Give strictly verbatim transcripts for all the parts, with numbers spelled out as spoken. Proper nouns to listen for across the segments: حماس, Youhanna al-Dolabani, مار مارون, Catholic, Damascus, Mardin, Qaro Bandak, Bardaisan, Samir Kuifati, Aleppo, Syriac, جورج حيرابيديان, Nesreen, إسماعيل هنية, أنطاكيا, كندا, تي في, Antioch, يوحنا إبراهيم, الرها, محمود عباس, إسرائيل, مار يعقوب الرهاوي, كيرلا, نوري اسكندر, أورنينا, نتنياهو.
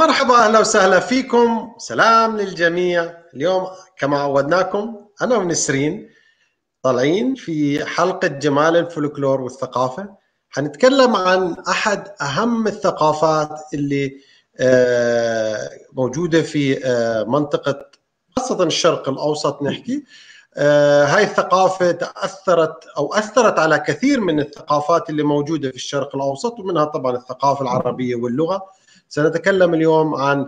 مرحبا أهلا وسهلا فيكم، سلام للجميع. اليوم كما عودناكم أنا ونسرين طالعين في حلقة جمال الفولكلور والثقافة. هنتكلم عن أحد أهم الثقافات اللي موجودة في منطقة خاصة الشرق الأوسط. نحكي هاي الثقافة تأثرت أو أثرت على كثير من الثقافات اللي موجودة في الشرق الأوسط، ومنها طبعا الثقافة العربية واللغة. سنتكلم اليوم عن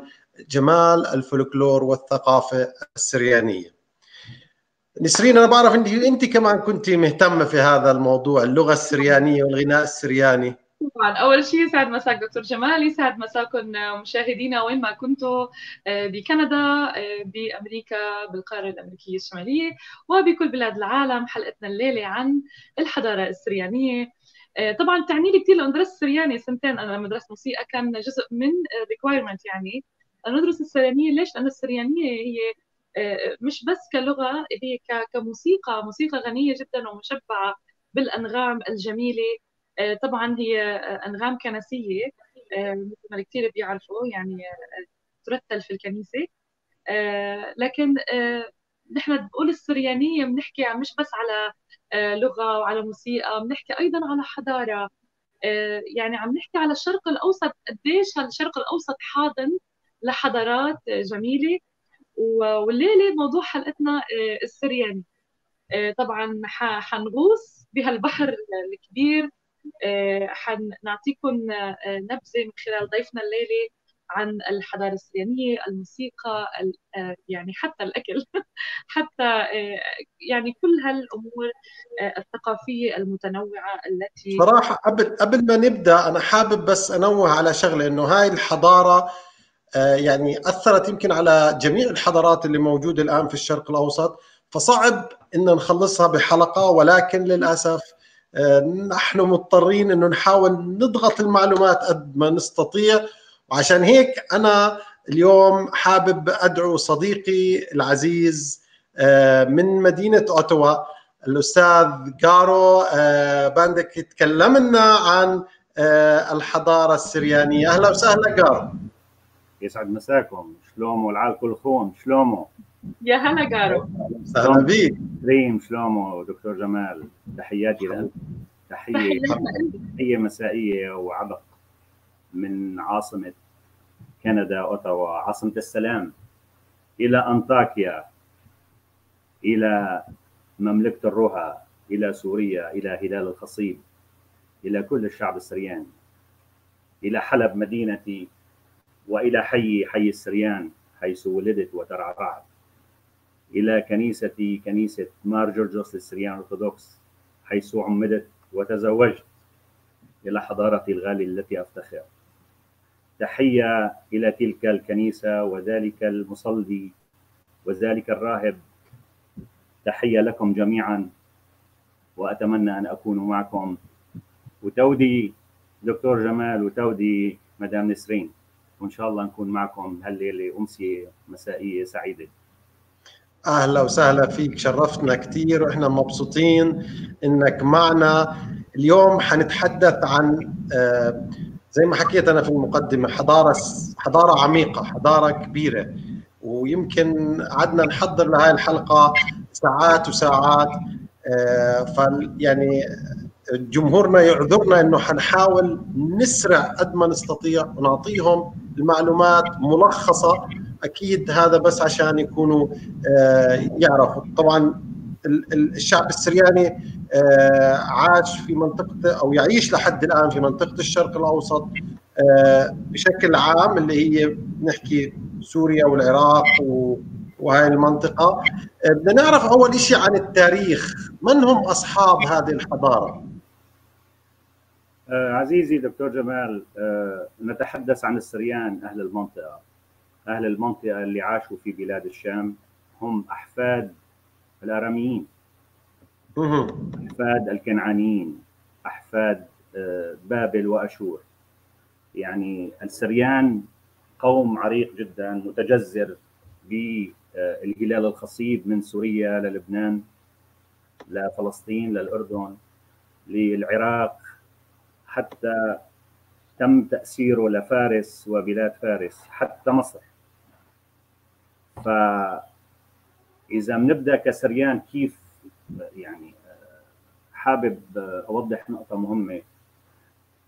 جمال الفولكلور والثقافة السريانية. نسرين، أنا بعرف أنت أنت كمان كنت مهتمة في هذا الموضوع، اللغة السريانية والغناء السرياني. طبعا أول شيء يسعد مساك دكتور جمال، يسعد مساكم مشاهدينا وين ما كنتوا، بكندا، بأمريكا، بالقارة الأمريكية الشمالية، وبكل بلاد العالم. حلقتنا الليلة عن الحضارة السريانية. طبعا تعني لي كثير لانه درست سرياني سنتين انا مدرسه موسيقى، كان جزء من ريكوايرمنت يعني انه ندرس السريانيه. ليش؟ لان السريانيه هي مش بس كلغه، هي كموسيقى، موسيقى غنيه جدا ومشبعه بالانغام الجميله. طبعا هي انغام كنسيه مثل ما كثير بيعرفوا، يعني ترتل في الكنيسه. لكن نحن بنقول السريانيه بنحكي مش بس على لغة وعلى موسيقى، بنحكي أيضاً على حضارة. يعني عم نحكي على الشرق الأوسط، قديش هالشرق الأوسط حاضن لحضارات جميلة. والليلة موضوع حلقتنا السرياني. طبعاً حنغوص بهالبحر الكبير، حنعطيكم نبذة من خلال ضيفنا الليلة عن الحضارة السريانية، الموسيقى، يعني حتى الأكل، حتى يعني كل هالأمور الثقافية المتنوعة التي صراحة. قبل قبل ما نبدأ أنا حابب بس أنوه على شغلة، إنه هاي الحضارة يعني أثرت يمكن على جميع الحضارات اللي موجودة الآن في الشرق الأوسط، فصعب إن نخلصها بحلقة، ولكن للأسف نحن مضطرين إنه نحاول نضغط المعلومات قد ما نستطيع. وعشان هيك أنا اليوم حابب أدعو صديقي العزيز من مدينة أوتوا الأستاذ قارو باندك يتكلم لنا عن الحضارة السريانية. أهلا وسهلا قارو. يسعد مساكم، شلومو العال كل خون، شلومو. يا هلا قارو. أهلا بيك. ريم شلومو دكتور جمال، تحياتي لك. تحية تحية مسائية وعبق من عاصمة كندا أوتاوا، عاصمة السلام، إلى أنطاكيا، إلى مملكة الروها، إلى سوريا، إلى هلال الخصيب، إلى كل الشعب السرياني، إلى حلب مدينتي، وإلى حي حي السريان حيث ولدت وترعرعت، إلى كنيستي كنيسة مار جورجوس للسريان الأرثوذكس حيث عمدت وتزوجت، إلى حضارتي الغالية التي أفتخر. تحية إلى تلك الكنيسة وذلك المصلي وذلك الراهب. تحية لكم جميعا، وأتمنى أن أكون معكم. وتودي دكتور جمال، وتودي مدام نسرين، وإن شاء الله نكون معكم هالليلة أمسية مسائية سعيدة. أهلا وسهلا فيك، شرفتنا كثير وإحنا مبسوطين إنك معنا. اليوم حنتحدث عن آه زي ما حكيت انا في المقدمه، حضاره حضاره عميقه، حضاره كبيره، ويمكن قعدنا نحضر لهي الحلقه ساعات وساعات. آه فال يعني جمهورنا يعذرنا انه حنحاول نسرع قد ما نستطيع ونعطيهم المعلومات ملخصه، اكيد هذا بس عشان يكونوا آه يعرفوا. طبعا الشعب السرياني عاش في منطقة أو يعيش لحد الآن في منطقة الشرق الأوسط بشكل عام، اللي هي نحكي سوريا والعراق وهاي المنطقة. بدنا نعرف أول شيء عن التاريخ، من هم أصحاب هذه الحضارة؟ عزيزي دكتور جمال، نتحدث عن السريان أهل المنطقة، أهل المنطقة اللي عاشوا في بلاد الشام. هم أحفاد الآراميين، أحفاد الكنعانيين، أحفاد بابل وأشور. يعني السريان قوم عريق جدا، متجذر بالهلال الخصيب من سوريا للبنان لفلسطين للأردن للعراق، حتى تم تأسيره لفارس وبلاد فارس حتى مصر. فإذا بنبدأ كسريان كيف، يعني حابب أوضح نقطة مهمة،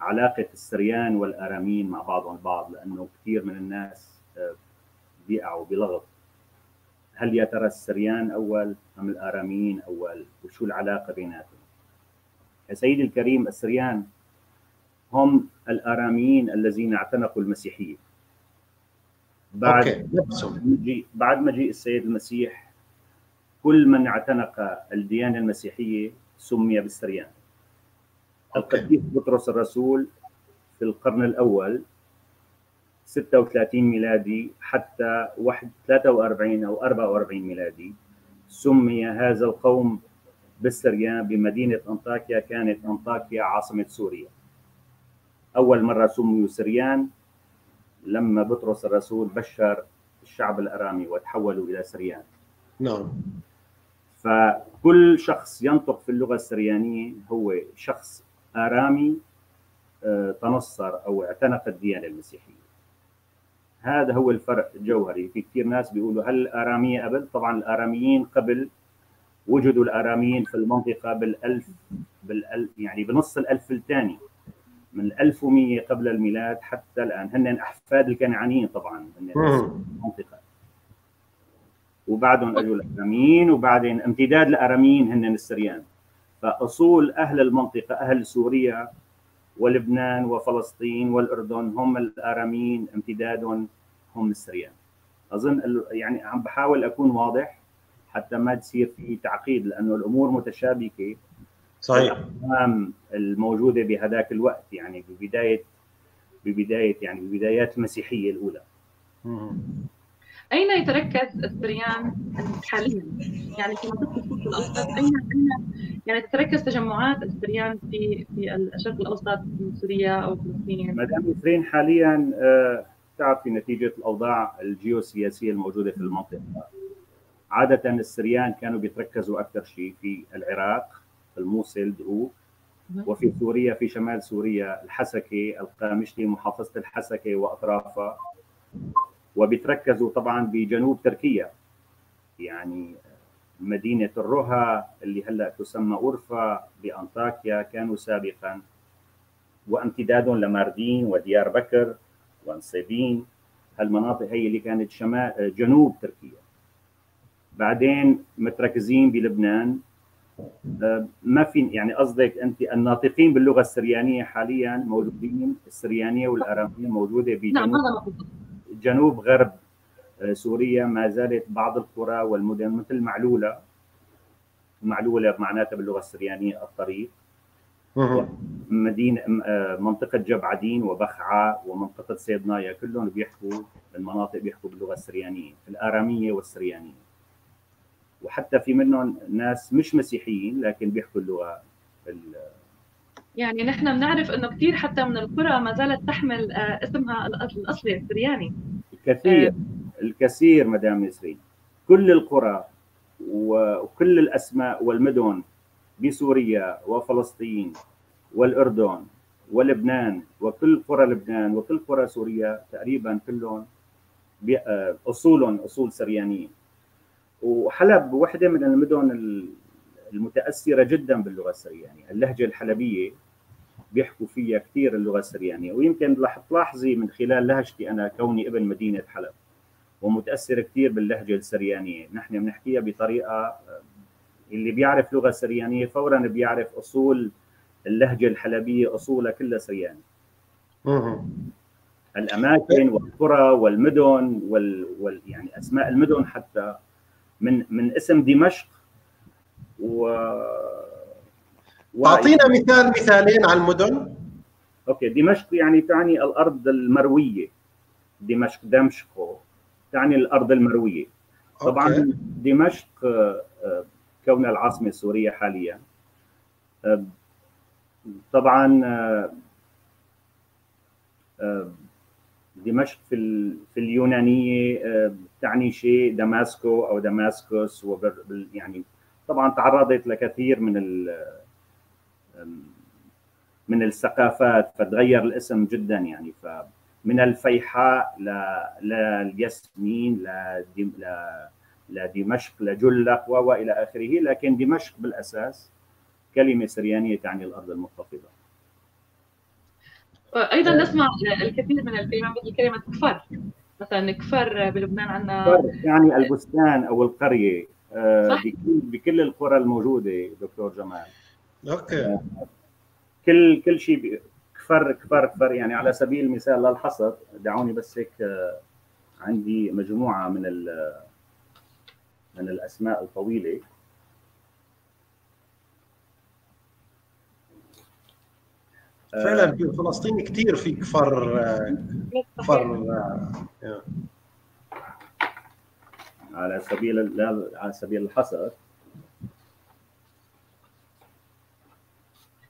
علاقة السريان والآراميين مع بعضهم البعض، لأنه كثير من الناس بيقعوا بلغط. هل يا ترى السريان أول أم الآراميين أول؟ وشو العلاقة بيناتهم؟ يا سيدي الكريم، السريان هم الآراميين الذين اعتنقوا المسيحية بعد مجيء بعد مجيء السيد المسيح. كل من اعتنق الديانة المسيحية سمي بالسريان. القديس بطرس الرسول في القرن الأول ستة وثلاثين ميلادي حتى ثلاثة وأربعين أو أربعة وأربعين ميلادي سمي هذا القوم بالسريان بمدينة أنطاكيا. كانت أنطاكيا عاصمة سوريا. أول مرة سميوا سريان لما بطرس الرسول بشر الشعب الأرامي وتحولوا إلى سريان. نعم. فكل شخص ينطق في اللغة السريانية هو شخص آرامي تنصر أو اعتنق الديانة المسيحية. هذا هو الفرق الجوهري. في كثير ناس بيقولوا هل الآرامية قبل؟ طبعا الآراميين قبل. وجدوا الآراميين في المنطقة بالألف بالألف يعني بنص الألف الثاني، من ألف ومئة قبل الميلاد حتى الآن. هن أحفاد الكنعانيين طبعا من المنطقة، وبعدهم أجوا الآراميين، وبعدين امتداد الآراميين هن السريان. فأصول أهل المنطقة، أهل سوريا ولبنان وفلسطين والأردن، هم الآراميين، امتدادهم هم السريان. أظن يعني عم بحاول أكون واضح حتى ما تصير في تعقيد، لأنه الأمور متشابكة. صحيح. الأقسام الموجودة بهذاك الوقت، يعني ببداية ببداية يعني ببدايات المسيحية الأولى. مم. أين يتركز السريان حاليا؟ يعني في منطقة الشرق الأوسط، أين أين يعني تتركز تجمعات السريان في في الشرق الأوسط، في سوريا أو فلسطين؟ مدام نسرين، حاليا تعرفي نتيجة الأوضاع الجيوسياسية الموجودة في المنطقة، عادة السريان كانوا بيتركزوا أكثر شيء في العراق، الموصل، دقوق، وفي سوريا، في شمال سوريا، الحسكة، القامشلي، محافظة الحسكة وأطرافها، وبيتركزوا طبعا بجنوب تركيا، يعني مدينة الرها اللي هلأ تسمى أورفا بأنطاكيا كانوا سابقا، وامتدادهم لماردين وديار بكر وانصيبين. هالمناطق هي اللي كانت شمال جنوب تركيا. بعدين متركزين بلبنان. ما في يعني قصدك انت الناطقين باللغه السريانيه حاليا موجودين، السريانيه والاراميه موجوده بجنوب جنوب غرب سوريا. ما زالت بعض القرى والمدن مثل معلوله، معلوله معناتها باللغه السريانيه الطريق، مدينه منطقه جبعدين وبخعه ومنطقه سيدنايا، كلهم بيحكوا المناطق بيحكوا باللغه السريانيه، الاراميه والسريانيه. وحتى في منهم ناس مش مسيحيين لكن بيحكوا اللغه ال... يعني نحن بنعرف انه كثير حتى من القرى ما زالت تحمل اسمها الاصلي السرياني. الكثير آه. الكثير مدام نسرين، كل القرى وكل الاسماء والمدن بسوريا وفلسطين والاردن ولبنان، وكل قرى لبنان وكل قرى سوريا تقريبا كلهم اصولهم اصول سريانيه. وحلب واحدة من المدن المتأثرة جدا باللغة السريانية. اللهجة الحلبية بيحكوا فيها كثير اللغة السريانية، ويمكن رح تلاحظي من خلال لهجتي أنا كوني ابن مدينة حلب ومتأثر كثير باللهجة السريانية. نحن بنحكيها بطريقة اللي بيعرف لغة سريانية فورا بيعرف أصول اللهجة الحلبية، أصولها كلها سرياني. الأماكن والقرى والمدن وال... وال يعني أسماء المدن، حتى من من اسم دمشق. و اعطينا و... مثال مثالين على المدن. اوكي، دمشق يعني تعني الارض المرويه، دمشق دمشقو تعني الارض المرويه. أوكي. طبعا دمشق كونها العاصمه السوريه حاليا، طبعا دمشق في في اليونانيه تعني شيء، دماسكو او دماسكوس، يعني طبعا تعرضت لكثير من من الثقافات، فتغير الاسم جدا يعني، فمن الفيحاء للياسمين لدمشق لجلق والى اخره، لكن دمشق بالاساس كلمه سريانيه تعني الارض المتخذه. ايضا نسمع الكثير من الكلمات مثل كلمه كفر، مثلا كفر بلبنان عندنا يعني البستان او القريه بكل القرى الموجوده دكتور جمال. اوكي كل كل شيء كفر كفر كفر يعني، على سبيل المثال للحصر دعوني بس هيك، عندي مجموعه من من الاسماء الطويله. فعلا في فلسطين كثير في كفر كفر على سبيل لا على سبيل الحصر.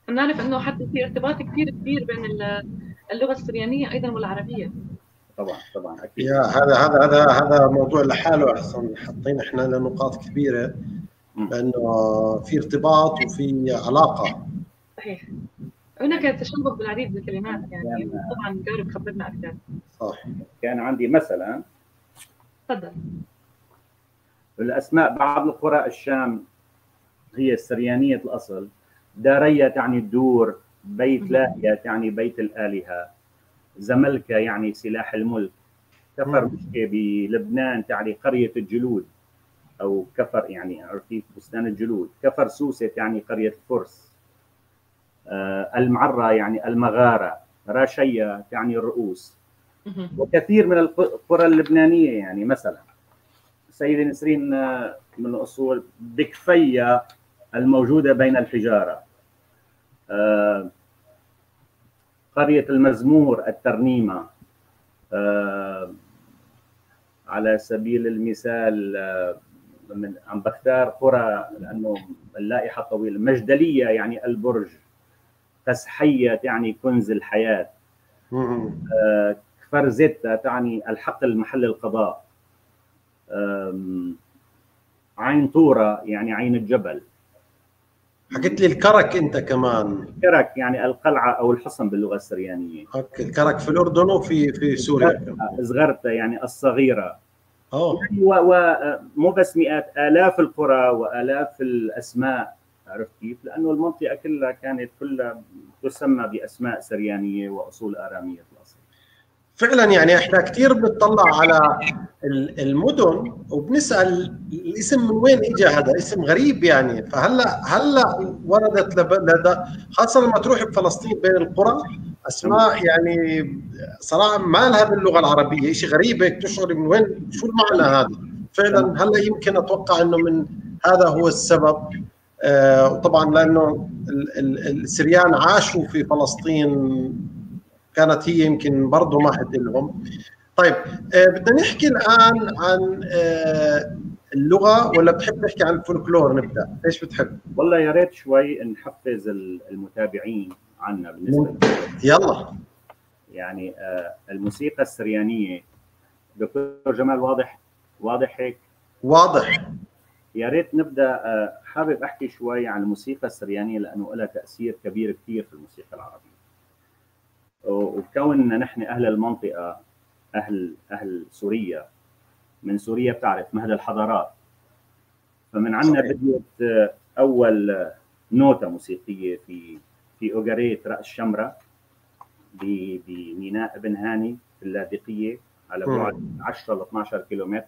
بنعرف انه حتى في ارتباط كثير كبير بين اللغه السريانيه ايضا والعربيه. طبعا طبعا اكيد هذا هذا هذا هذا موضوع لحاله اصلا، حاطين احنا لنقاط كبيره لانه في ارتباط وفي علاقه. صحيح هناك تشابه بالعديد من الكلمات يعني، طبعا جورج خبرنا اكثر. صح كان عندي مثلا تفضل الاسماء بعض القرى الشام هي سريانيه الاصل، دارية تعني الدور، بيت لاهية تعني بيت الآلهة، زملكة يعني سلاح الملك، كفر بلبنان تعني قرية الجلود أو كفر يعني عرفت بستان الجلود، كفر سوسة تعني قرية الفرس، آه المعرة يعني المغارة، راشية تعني الرؤوس، وكثير من القرى اللبنانية يعني مثلا سيدة نسرين من الأصول بكفية الموجودة بين الحجارة، آه، قرية المزمور الترنيمة، آه، على سبيل المثال آه، من عم بختار قرى لأنه اللائحة طويلة، مجدلية يعني البرج، تسحية يعني كنز الحياة، آه، كفر زيتا تعني الحقل محل القضاء، آه، عين طورة يعني عين الجبل. حكيت لي الكرك انت كمان. الكرك يعني القلعه او الحصن باللغه السريانيه. اوكي الكرك في الاردن وفي في سوريا. زغرته يعني الصغيره. اه ومو بس مئات، الاف القرى والاف الاسماء عرفت كيف؟ لانه المنطقه كلها كانت كلها تسمى باسماء سريانيه واصول اراميه في الاصل. فعلا يعني احنا كثير بنطلع على المدن وبنسال الاسم من وين اجى، هذا اسم غريب يعني. فهلا هلا وردت لدى خاصه لما تروح بفلسطين بين القرى اسماء يعني صراحه ما لها باللغه العربيه، شيء غريب هيك تشعر من وين شو المعنى هذا. فعلا هلا يمكن اتوقع انه من هذا هو السبب، آه وطبعا لانه السريان عاشوا في فلسطين كانت هي يمكن برضه ما حد لهم. طيب آه بدنا نحكي الان عن آه اللغه ولا بتحب نحكي عن الفولكلور؟ نبدا ايش بتحب؟ والله يا ريت شوي نحفز المتابعين عنا بالنسبه يلا يعني آه الموسيقى السريانيه دكتور جمال. واضح واضح هيك واضح. يا ريت نبدا آه حابب احكي شوي عن الموسيقى السريانيه لانه لها تاثير كبير كثير في الموسيقى العربيه، وكوننا نحن اهل المنطقه اهل اهل سوريا، من سوريا بتعرف مهد الحضارات، فمن عندنا بديت اول نوتة موسيقيه في في اوغاريه راس شمره بميناء ابن هاني في اللاذقيه على بعد عشرة ل اثني عشر كيلومتر.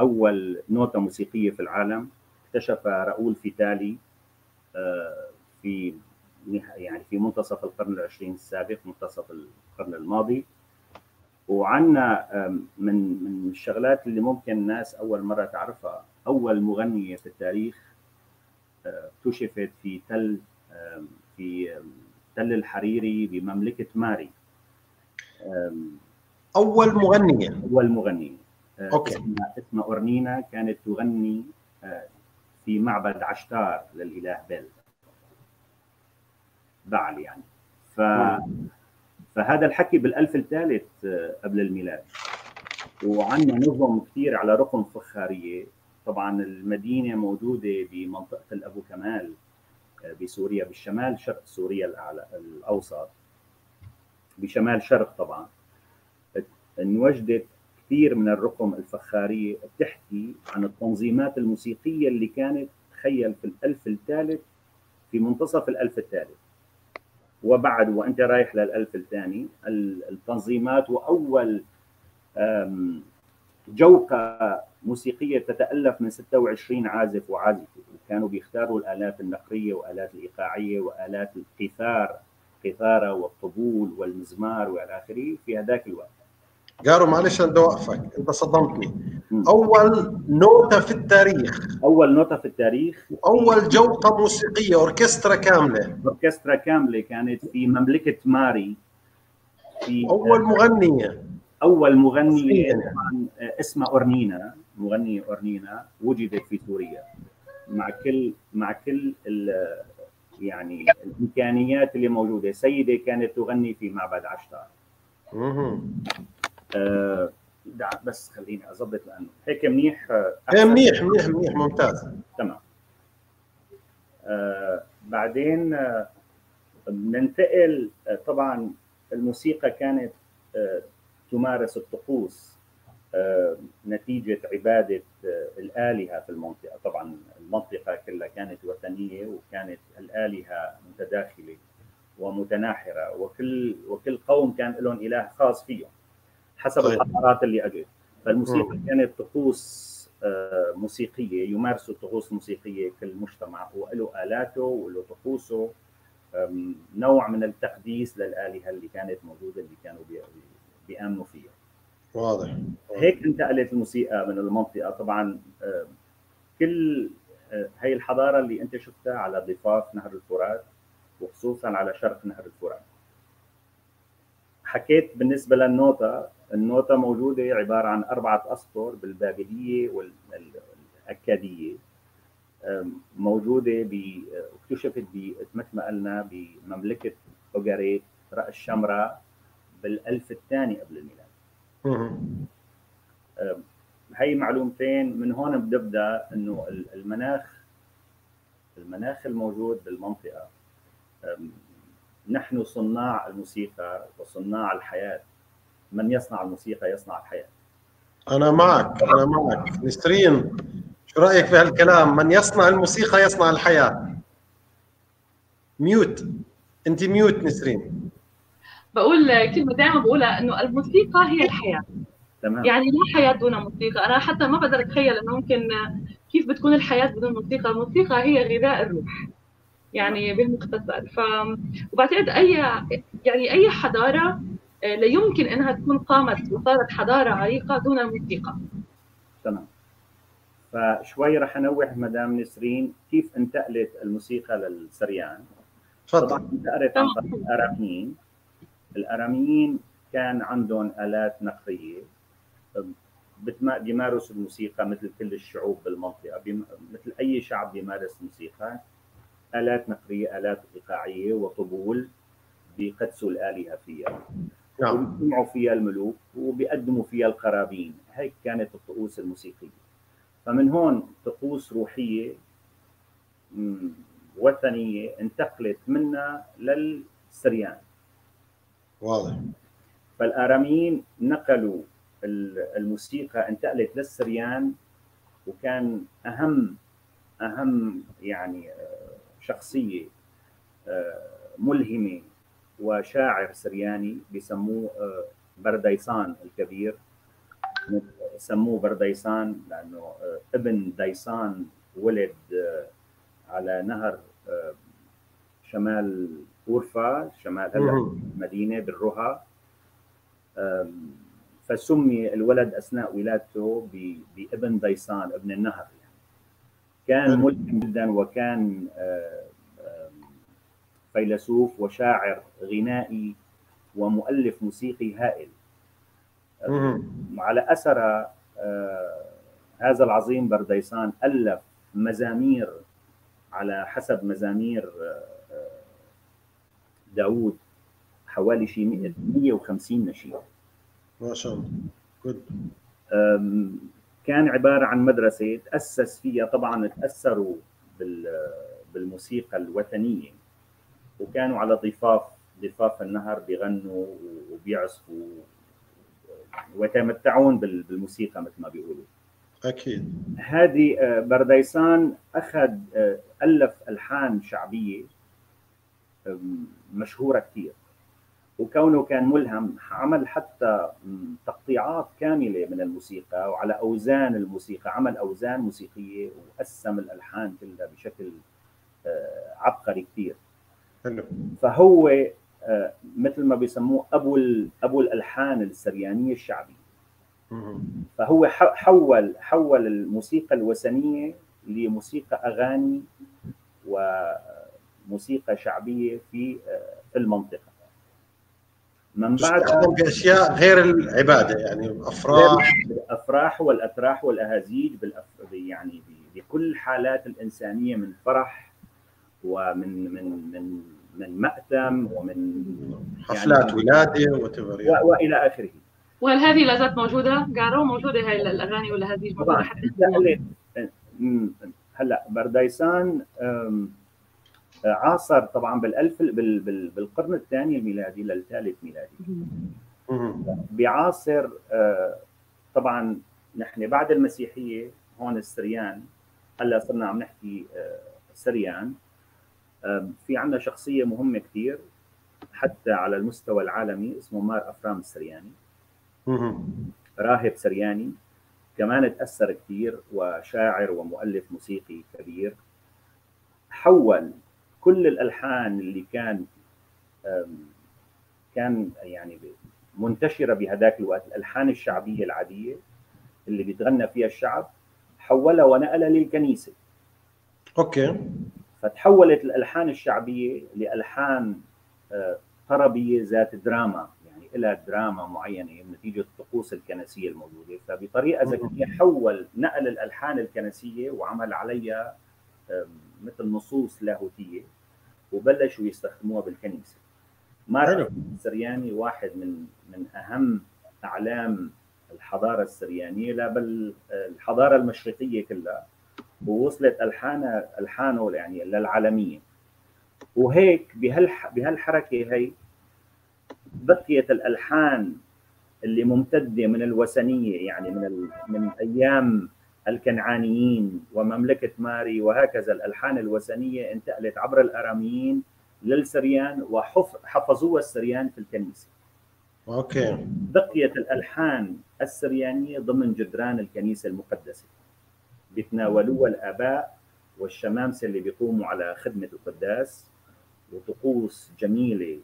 اول نوتة موسيقيه في العالم اكتشف راؤول فيتالي في يعني في منتصف القرن العشرين السابق، منتصف القرن الماضي. وعنا من من الشغلات اللي ممكن الناس اول مره تعرفها، اول مغنيه في التاريخ اكتشفت في تل في تل الحريري بمملكه ماري. اول مغنيه اول مغنيه اوكي اسمها أورنينا، كانت تغني في معبد عشتار للاله بل بعل يعني. ف... فهذا الحكي بالألف الثالث قبل الميلاد. وعندنا نظم كثير على رقم فخارية، طبعا المدينة موجودة بمنطقة الأبو كمال بسوريا بالشمال شرق سوريا الأعلى الأوسط، بشمال شرق طبعا، انوجدت كثير من الرقم الفخارية بتحكي عن التنظيمات الموسيقية اللي كانت تخيل في الألف الثالث، في منتصف الألف الثالث وبعد وأنت رايح للألف الثاني، التنظيمات وأول جوقة موسيقية تتألف من ستة وعشرين عازف وعازفة، وكانوا بيختاروا الآلات النقرية والآلات الإيقاعية وآلات القيثار، القيثارة والطبول والمزمار والى اخره في هذاك الوقت. قارو معلش بدي اوقفك، انت صدمتني. اول نوتة في التاريخ، اول نوتة في التاريخ، اول جوقة موسيقية، اوركسترا كاملة، اوركسترا كاملة كانت في مملكة ماري، في اول مغنية، اول مغنية اسمها أورنينا، مغنية أورنينا وجدت في سوريا مع كل مع كل يعني الامكانيات اللي موجوده. سيده كانت تغني في معبد عشتار. اها بس خليني اضبط لانه هيك منيح. ايه منيح منيح منيح ممتاز تمام. آه بعدين آه ننتقل. آه طبعا الموسيقى كانت آه تمارس الطقوس آه نتيجه عباده آه الالهه في المنطقه. طبعا المنطقة كلها كانت وثنية وكانت الآلهة متداخلة ومتناحرة، وكل وكل قوم كان لهم إله خاص فيهم حسب طيب. الحضارات اللي أجت. فالموسيقى م. كانت طقوس موسيقية، يمارسوا الطقوس الموسيقية كل مجتمع وله آلاته وله طقوسه، نوع من التقديس للآلهة اللي كانت موجودة اللي كانوا بيآمنوا فيها. واضح. هيك انتقلت الموسيقى من المنطقة. طبعا كل هي الحضارة اللي أنت شفتها على ضفاف نهر الفرات وخصوصاً على شرق نهر الفرات. حكيت بالنسبة للنوتة، النوتة موجودة عبارة عن أربعة أسطر بالبابلية والأكادية، موجودة واكتشفت مثل ما قلنا بمملكة أوغاريت رأس الشمرة بالألف الثاني قبل الميلاد. هي معلومتين من هون بنبدا انه المناخ المناخ الموجود بالمنطقه، نحن صناع الموسيقى وصناع الحياه، من يصنع الموسيقى يصنع الحياه. انا معك انا معك نسرين، شو رايك في هالكلام؟ من يصنع الموسيقى يصنع الحياه. ميوت، انت ميوت نسرين. بقول كلمه دائما بقولها انه الموسيقى هي الحياه. تمام. يعني لا حياة دون موسيقى، أنا حتى ما بقدر أتخيل إنه ممكن كيف بتكون الحياة بدون موسيقى، الموسيقى هي غذاء الروح يعني بالمختصر. ف وبعتقد أي يعني أي حضارة لا يمكن إنها تكون قامت وصارت حضارة عريقة دون الموسيقى. تمام. فشوي رح أنوه مدام نسرين كيف انتقلت الموسيقى للسريان. تفضل. طبعا انتقلت عن طريق الآراميين، الآراميين كان عندهم آلات نقرية بيمارسوا الموسيقى مثل كل الشعوب بالمنطقة، بيم... مثل أي شعب بيمارس موسيقى، آلات نقرية، آلات إيقاعية وطبول، بيقدسوا الآلهة فيها. نعم. وبيجمعوا فيها الملوك وبيقدموا فيها القرابين، هيك كانت الطقوس الموسيقية. فمن هون طقوس روحية وثنية انتقلت منا للسريان. واضح. فالآراميين نقلوا الموسيقى، انتقلت للسريان، وكان اهم اهم يعني شخصيه ملهمه وشاعر سرياني بسموه برديسان الكبير، سموه برديسان لانه ابن ديسان ولد على نهر شمال أورفا، شمال هلا المدينه بالرها، فسمي الولد اثناء ولادته بابن ديسان، ابن النهر يعني. كان ملهم جدا وكان فيلسوف وشاعر غنائي ومؤلف موسيقي هائل. وعلى اثر هذا العظيم برديسان الف مزامير على حسب مزامير داوود، حوالي شي مئة وخمسين نشيد. ما شاء الله. جود. كان عباره عن مدرسه تاسس فيها، طبعا تاثروا بالموسيقى الوثنية، وكانوا على ضفاف ضفاف النهر بيغنوا وبيعزفوا ويتمتعون بالموسيقى مثل ما بيقولوا. أكيد. هذه برديسان أخذ ألف ألحان شعبية مشهورة كثير، وكونه كان ملهم عمل حتى تقطيعات كاملة من الموسيقى وعلى أوزان الموسيقى، عمل أوزان موسيقية وقسم الألحان كلها بشكل عبقري كثير. حلو. فهو مثل ما بيسموه أبو أبو الألحان السريانية الشعبية. فهو حول حول الموسيقى الوثنية لموسيقى أغاني وموسيقى شعبية في المنطقة. من بعدها بأشياء غير العبادة، يعني أفراح الأفراح والأتراح والأهازيج بالأف... يعني بكل حالات الإنسانية من فرح ومن من من من مأتم ومن حفلات يعني ولادة وتبرير وإلى آخره. وهل هذه لا زالت موجودة قارو؟ موجودة هاي الأغاني والأهازيج موجودة حتى هلا؟ برديسان عاصر طبعا بالالف بالقرن الثاني الميلادي للثالث ميلادي، بعاصر طبعا نحن بعد المسيحيه هون السريان، هلا صرنا عم نحكي سريان. في عندنا شخصيه مهمه كثير حتى على المستوى العالمي اسمه مار افرام السرياني، راهب سرياني كمان تاثر كثير وشاعر ومؤلف موسيقي كبير. حول كل الالحان اللي كان كان يعني منتشره بهذاك الوقت، الالحان الشعبيه العاديه اللي بيتغنى فيها الشعب، حولها ونقلها للكنيسه. اوكي. فتحولت الالحان الشعبيه لالحان طربيه ذات دراما، يعني لها دراما معينه نتيجه الطقوس الكنسيه الموجوده. فبطريقه ذكيه حول نقل الالحان الكنسيه وعمل عليها مثل نصوص لاهوتيه وبلشوا يستخدموها بالكنيسه. مار السرياني واحد من من اهم اعلام الحضاره السريانيه، لا بل الحضاره المشرقيه كلها، ووصلت الحانه الحانه يعني للعالميه. وهيك بهالح بهالحركه هي بقيت الالحان اللي ممتده من الوثنيه، يعني من ال... من ايام الكنعانيين ومملكة ماري، وهكذا الألحان الوثنية انتقلت عبر الأراميين للسريان وحفظوها السريان في الكنيسة. أوكي. بقيت الألحان السريانية ضمن جدران الكنيسة المقدسة، بيتناولوها الآباء والشمامسة اللي بيقوموا على خدمة القداس، وطقوس جميلة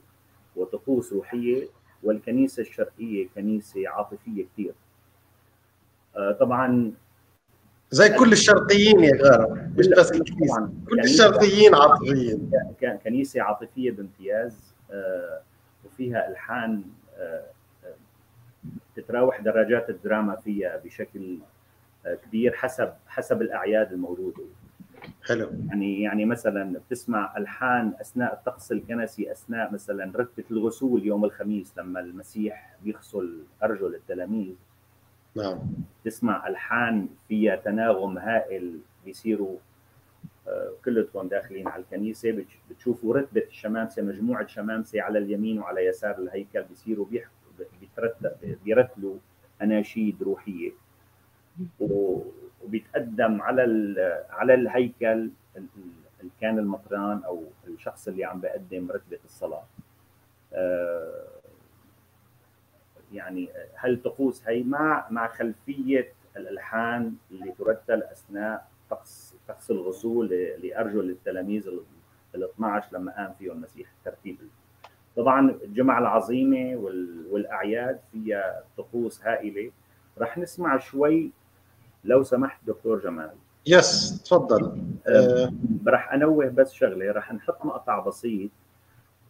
وطقوس روحية. والكنيسة الشرقية كنيسة عاطفية كثير. طبعاً زي كل الشرقيين يا غارة، مش بس الكنيسة، كل الشرقيين عاطفيين. كنيسة عاطفية بامتياز، وفيها ألحان تتراوح درجات الدراما فيها بشكل كبير حسب حسب الأعياد الموجودة. حلو. يعني يعني مثلا بتسمع ألحان أثناء الطقس الكنسي، أثناء مثلا رتبة الغسول يوم الخميس لما المسيح بيغسل أرجل التلاميذ. نعم. تسمع ألحان فيها تناغم هائل، بيصيروا كلهم داخلين على الكنيسة. بتشوفوا رتبة الشمامسة، مجموعة شمامسة على اليمين وعلى يسار الهيكل، بيصيروا بيرتلوا أناشيد روحية، وبيتقدم على على الهيكل كان المطران أو الشخص اللي عم بيقدم رتبة الصلاة. يعني هالطقوس هي مع مع خلفيه الالحان اللي ترتل اثناء طقس طقس الغسول لارجل التلاميذ ال اثناعش لما قام فيه المسيح ترتيب. طبعا الجمعه العظيمه والاعياد فيها طقوس هائله. رح نسمع شوي لو سمحت دكتور جمال. يس تفضل. رح انوه بس شغله، رح نحط مقطع بسيط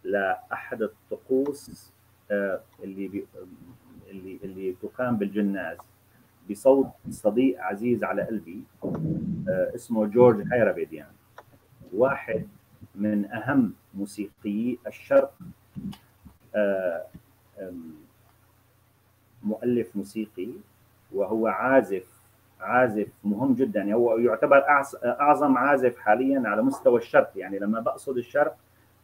لاحد الطقوس اللي بي... اللي اللي تقام بالجناز بصوت صديق عزيز على قلبي اسمه جورج هيرابيديان، واحد من اهم موسيقيي الشرق، مؤلف موسيقي، وهو عازف عازف مهم جدا، يعني هو يعتبر اعظم عازف حاليا على مستوى الشرق. يعني لما بقصد الشرق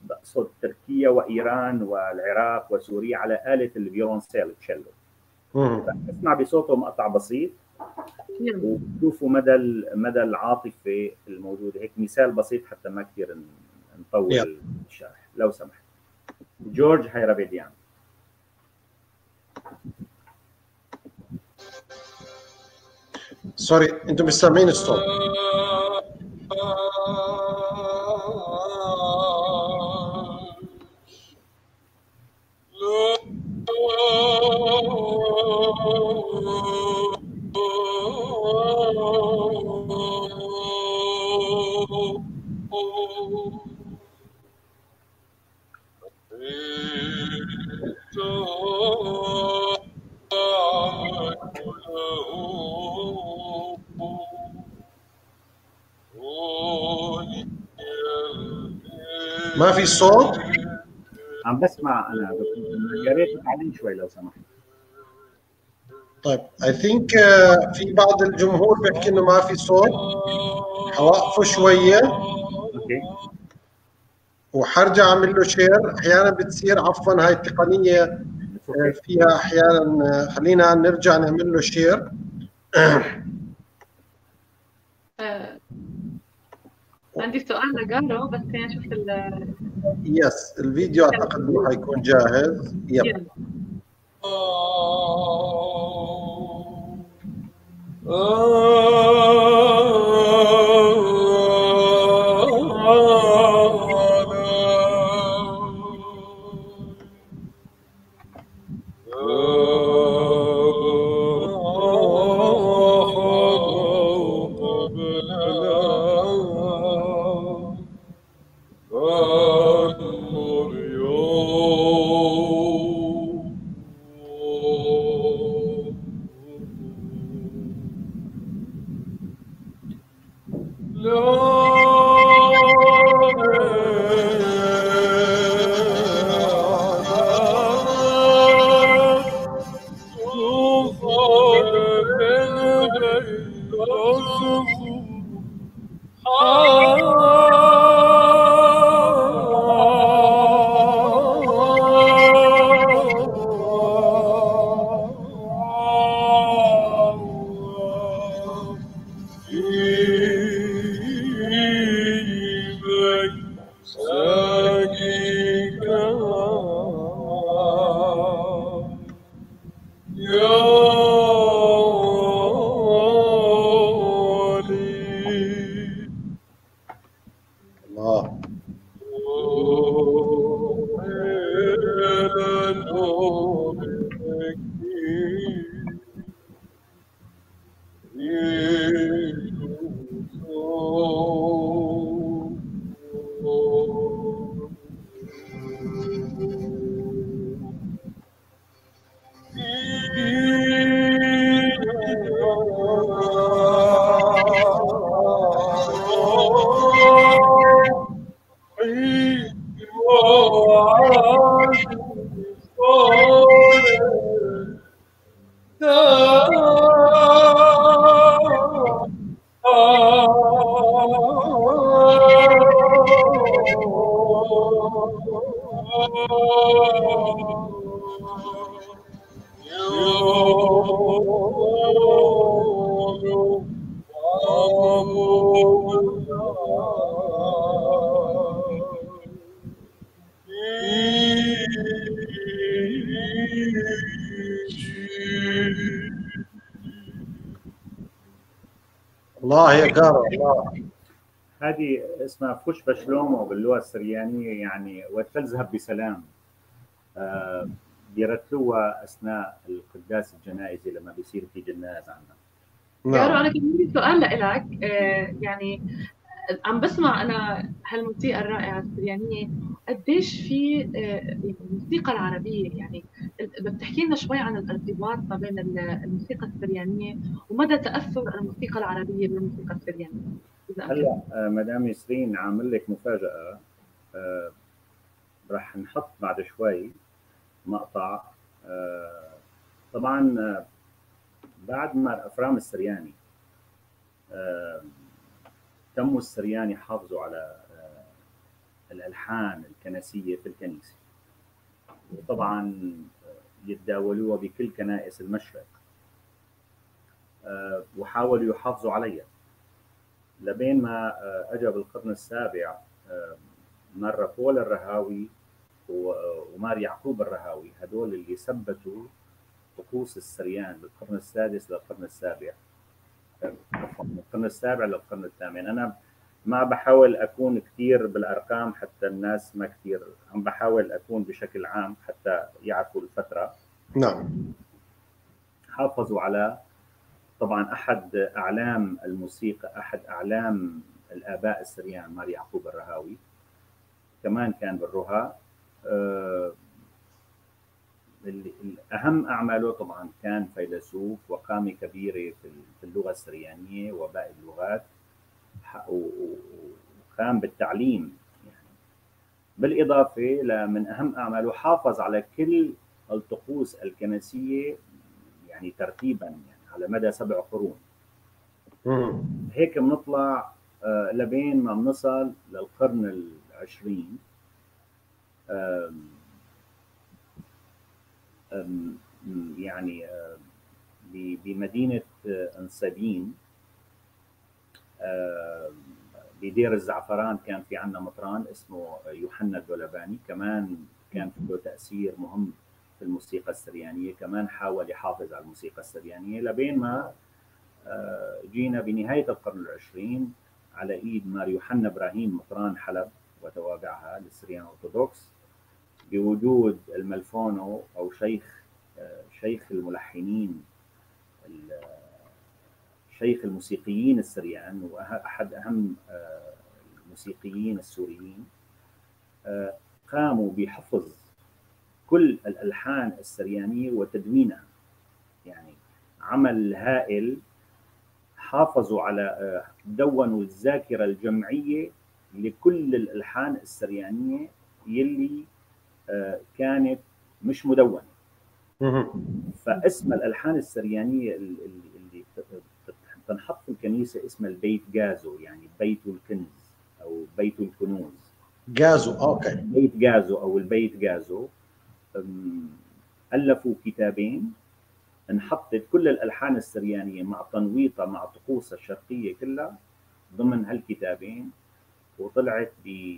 بقصد تركيا وايران والعراق وسوريا على آلة الفيولونسيل التشيلو. اسمع بصوته مقطع بسيط وشوفوا مدى مدى العاطفه الموجوده، هيك مثال بسيط حتى ما كثير نطول الشرح لو سمحت. جورج حيرابيديان. سوري انتم مستمعين الصوت. ما في صوت؟ عم بسمع انا، يا ريت تعلن شوي لو سمحت. طيب اي ثينك في بعض الجمهور بيحكي انه ما في صوت، حوقفه شويه. اوكي وحرجع اعمل له شير. احيانا بتصير، عفوا هاي التقنيه فيها احيانا، خلينا نرجع نعمل له شير. عندي سؤال لقارو بس خلينا نشوف ال يس الفيديو، اعتقد انه حيكون جاهز. يب الله يا قارو الله. هذه اسمها فوش بشلومو باللغه السريانيه، يعني وتذهب بسلام. آه بيرتلوها اثناء القداس الجنائزي لما بيصير في جنائز عندنا. قارو انا كان عندي سؤال لإلك، آه يعني عم بسمع انا هالموسيقى الرائعه السريانيه، قديش في الموسيقى العربيه، يعني بتحكي لنا شوي عن الارتباط ما بين الموسيقى السريانيه ومدى تاثر الموسيقى العربيه بالموسيقى السريانيه؟ هلا مدام نسرين عامل لك مفاجاه، رح نحط بعد شوي مقطع طبعا بعد مار افرام السرياني تم السريان يحافظوا على الألحان الكنسية في الكنيسة، وطبعا يتداولوها بكل كنائس المشرق، وحاولوا يحافظوا عليها لبين ما أجا بالقرن السابع مر بول الرهاوي ومار يعقوب الرهاوي، هدول اللي ثبتوا طقوس السريان بالقرن السادس للقرن السابع، من القرن السابع للقرن الثامن. أنا ما بحاول أكون كثير بالأرقام حتى الناس ما كثير، عم بحاول أكون بشكل عام حتى يعرفوا الفترة. نعم. حافظوا على طبعا أحد أعلام الموسيقى، أحد أعلام الآباء السريان مار يعقوب الرهاوي، كمان كان بالرها. أه أهم أعماله طبعا كان فيلسوف وقامة كبيرة في اللغة السريانية وباقي اللغات، وقام بالتعليم يعني. بالإضافة لمن أهم أعماله حافظ على كل الطقوس الكنسية يعني ترتيبا يعني على مدى سبع قرون. هيك بنطلع لبين ما بنصل للقرن العشرين. يعني بمدينة انصبين بدير الزعفران كان في عندنا مطران اسمه يوحنا الدولباني، كمان كان له تأثير مهم في الموسيقى السريانية، كمان حاول يحافظ على الموسيقى السريانية لبين ما جينا بنهاية القرن العشرين على إيد مار يوحنا إبراهيم مطران حلب وتوابعها للسريان الأرثوذكس، بوجود الملفونو أو شيخ شيخ الملحنين، شيخ الموسيقيين السريان وأحد أهم الموسيقيين السوريين، قاموا بحفظ كل الألحان السريانية وتدوينها. يعني عمل هائل، حافظوا على، دونوا الذاكرة الجمعية لكل الألحان السريانية يلي كانت مش مدونة. فاسم الألحان السريانية اللي تنحط في الكنيسة اسم البيت جازو، يعني بيت الكنز أو بيت الكنوز. جازو، أوكي. بيت جازو أو البيت جازو. ألفوا كتابين انحطت كل الألحان السريانية مع تنويطها مع طقوسها الشرقية كلها ضمن هالكتابين، وطلعت ب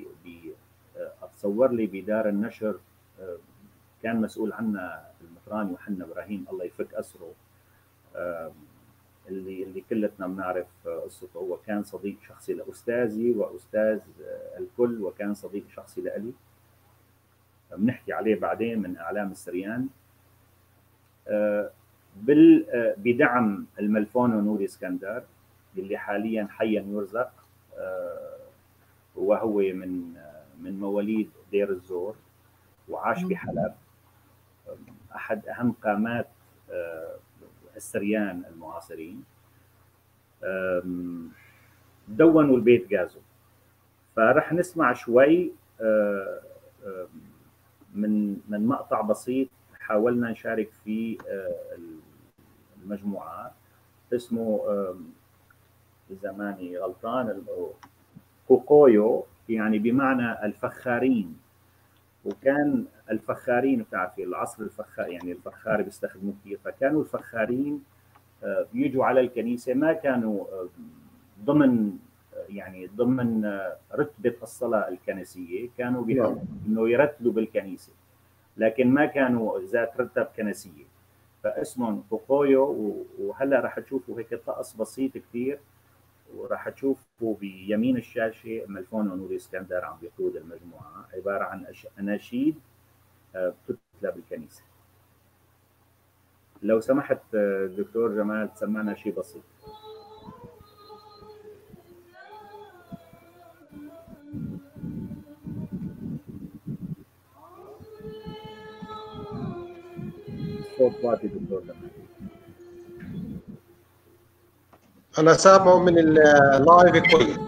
اتصور لي بدار النشر كان مسؤول عنا المطران يوحنا ابراهيم الله يفك اسره، اللي اللي كلتنا بنعرف قصته. هو كان صديق شخصي لاستاذي واستاذ الكل، وكان صديق شخصي لالي، بنحكي عليه بعدين، من اعلام السريان. بال بدعم الملفونو نوري اسكندر اللي حاليا حيا يرزق، وهو من من مواليد دير الزور وعاش بحلب، أحد أهم قامات السريان المعاصرين. دونوا البيت جازو، فرح نسمع شوي من من مقطع بسيط حاولنا نشارك فيه المجموعة، اسمه إذا ماني غلطان كوكويو، يعني بمعنى الفخارين. وكان الفخارين بتعرفي العصر الفخار، يعني الفخار بيستخدموه كثير، فكانوا الفخارين بيجوا على الكنيسه، ما كانوا ضمن يعني ضمن رتبه الصلاه الكنسيه، كانوا انه يرتلوا بالكنيسه لكن ما كانوا ذات رتب كنسيه، فاسمهم كوكويو. وهلا رح تشوفوا هيك طقس بسيط كثير، وراح تشوفوا بيمين الشاشه ملفونو نوري اسكندر عم بيقود المجموعه، عباره عن اناشيد بتتلى بالكنيسه. لو سمحت دكتور جمال تسمعنا شيء بسيط. صوت واطي دكتور جمال. أنا سامعه من اللايف كويس.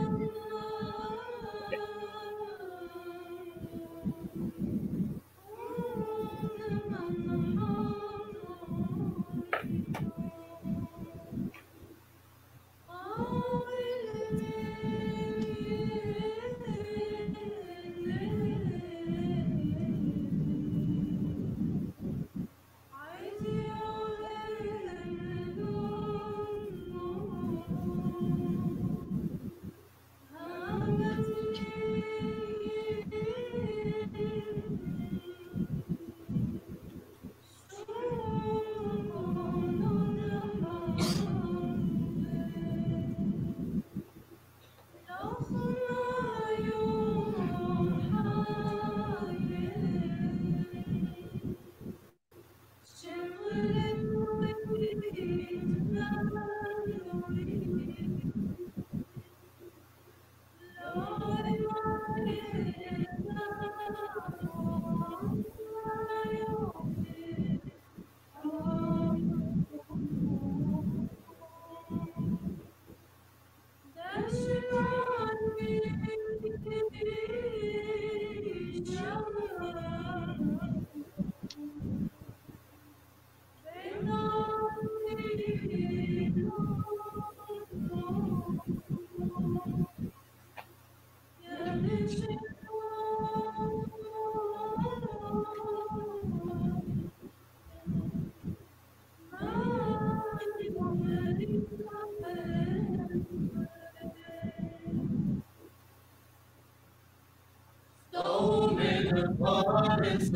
الفارس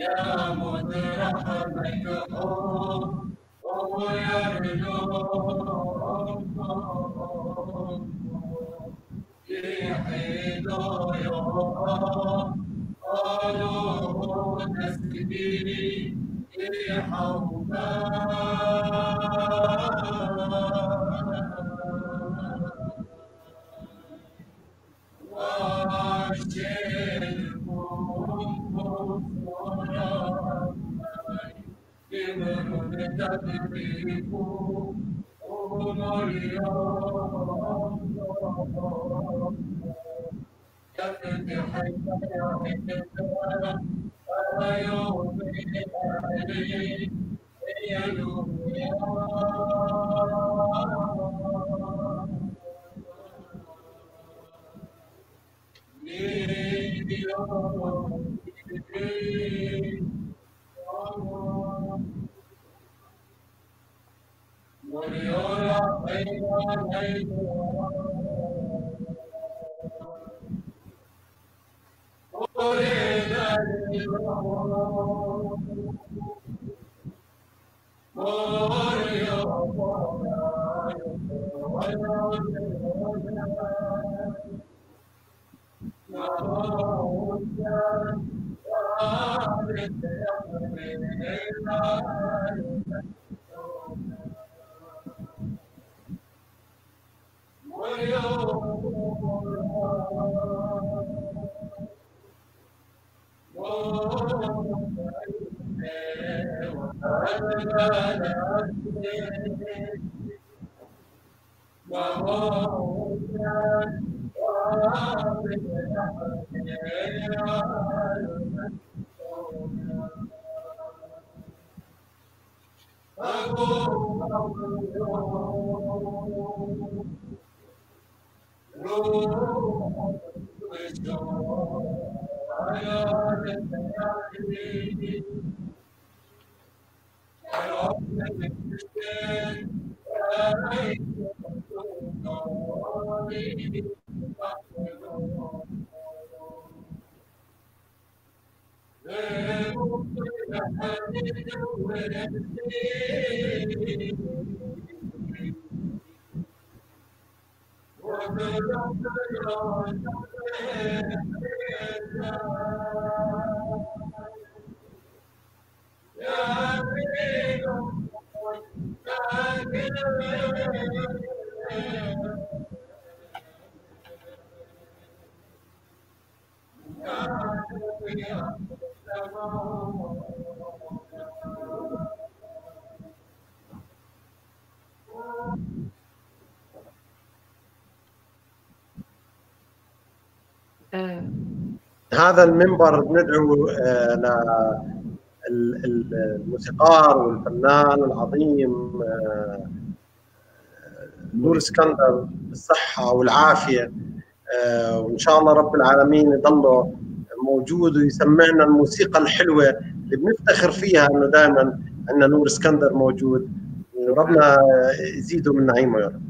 يا مدرك مكحوم وهو يرجوكم في حداياهم قالوا نسبي في حومنا هذا المنبر ندعو للموسيقار والفنان العظيم نور اسكندر بالصحة والعافية، وإن شاء الله رب العالمين يضله موجود ويسمعنا الموسيقى الحلوة اللي بنفتخر فيها أنه دائما عندنا نور اسكندر موجود، وربنا يزيده من نعيمه يا رب.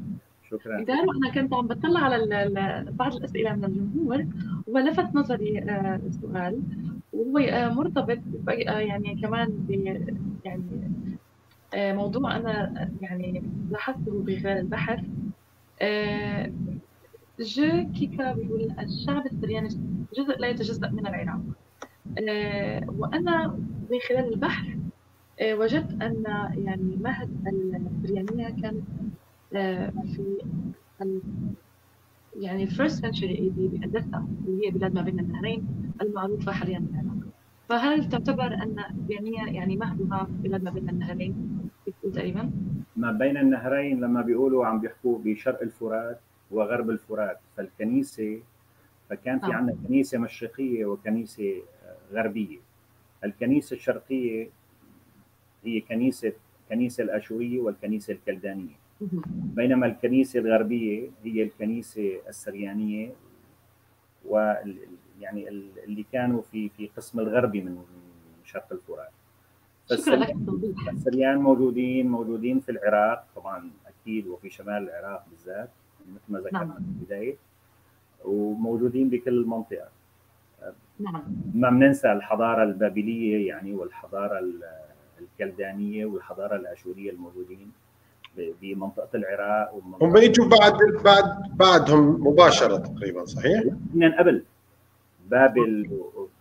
شكرا. بتعرفوا انا كنت عم بطلع على بعض الاسئله من الجمهور ولفت نظري سؤال وهو مرتبط يعني كمان ب يعني موضوع انا يعني لاحظته بغير البحث. جو كيكا بيقول الشعب السرياني جزء لا يتجزأ من العراق، وانا من خلال البحث وجدت ان يعني مهد السريانيه كان في يعني الفيرست سنتشري اي دي بإدسة اللي هي بلاد ما بين النهرين المعروفة حاليا بالعراق. فهل تعتبر أن يعني يعني مهدها بلاد ما بين النهرين تقريبا؟ ما بين النهرين لما بيقولوا عم بيحكوا بشرق الفرات وغرب الفرات، فالكنيسة فكان في آه. عندنا كنيسة مشرقية وكنيسة غربية. الكنيسة الشرقية هي كنيسة كنيسة الآشورية والكنيسة الكلدانية. بينما الكنيسة الغربية هي الكنيسة السريانية ويعني اللي كانوا في في قسم الغربي من شرق الفرات. السريان موجودين موجودين في العراق طبعا اكيد، وفي شمال العراق بالذات مثل ما ذكرنا في البداية، وموجودين بكل المنطقه. نعم. ما بننسى الحضاره البابليه يعني والحضاره الكلدانيه والحضاره الاشوريه الموجودين بمنطقه العراق. هم بيجوا بعد بعد بعدهم مباشره تقريبا، صحيح؟ من قبل بابل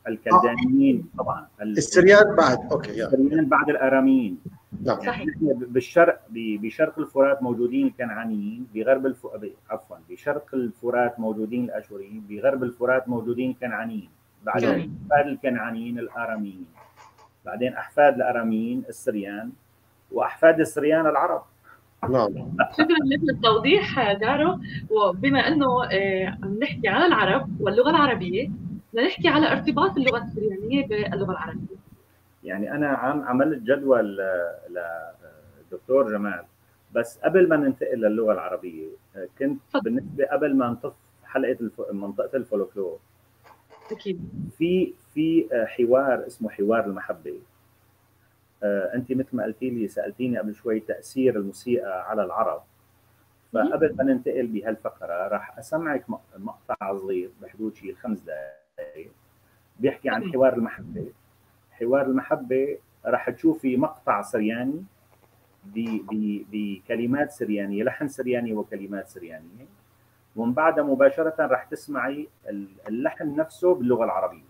الكلدانيين آه. طبعا السريان بعد اوكي يعني. السريان بعد الاراميين. نعم صحيح. بالشرق بشرق الفرات موجودين الكنعانيين، بغرب الف... عفوا بشرق الفرات موجودين الاشوريين، بغرب الفرات موجودين الكنعانيين، بعدين احفاد الكنعانيين الاراميين، بعدين احفاد الاراميين السريان، واحفاد السريان العرب. نعم. شكرا لك للتوضيح قارو، وبما انه عم نحكي على العرب واللغه العربيه بدنا نحكي على ارتباط اللغه السريانيه باللغه العربيه. يعني انا عم عملت جدول للدكتور جمال، بس قبل ما ننتقل للغه العربيه كنت بالنسبه قبل ما نطف حلقه منطقه الفولكلور اكيد في في حوار اسمه حوار المحبه. انت مثل ما قلتي لي سالتيني قبل شوي تاثير الموسيقى على العرب، فقبل ما ننتقل بهالفقره راح اسمعك مقطع صغير بحدود شيء خمس دقائق بيحكي عن حوار المحبه. حوار المحبه راح تشوفي مقطع سرياني بكلمات سريانيه، لحن سرياني وكلمات سريانيه، ومن بعدها مباشره راح تسمعي اللحن نفسه باللغه العربيه.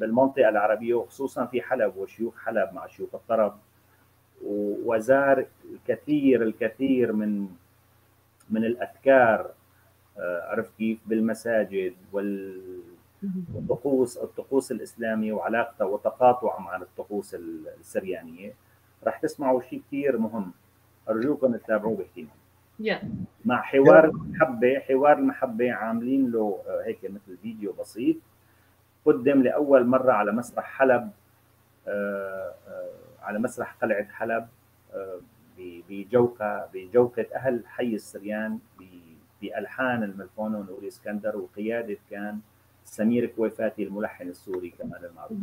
بالمنطقة العربية وخصوصا في حلب وشيوخ حلب مع شيوخ الطرب، وزار الكثير الكثير من من الأذكار، عرف كيف، بالمساجد والطقوس الطقوس الإسلامية وعلاقته وتقاطعه مع الطقوس السريانية. راح تسمعوا شيء كثير مهم، أرجوكم تتابعوه باهتمام. yeah. مع حوار yeah. المحبة. حوار المحبة عاملين له هيك مثل فيديو بسيط قدم لأول مرة على مسرح حلب، آآ آآ على مسرح قلعة حلب بجوقة بجوقة أهل حي السريان بألحان الملفونو نوري اسكندر، وقيادة كان سمير كويفاتي الملحن السوري كمان المعروف.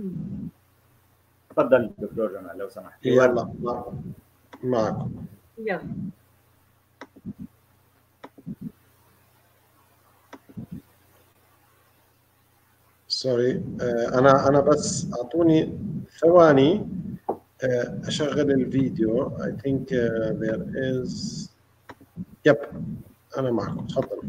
تفضل دكتور جمال لو سمحت. يلا معكم. يلا. سوري انا انا بس اعطوني ثواني اشغل الفيديو. I think there is يب انا معكم، تفضلوا.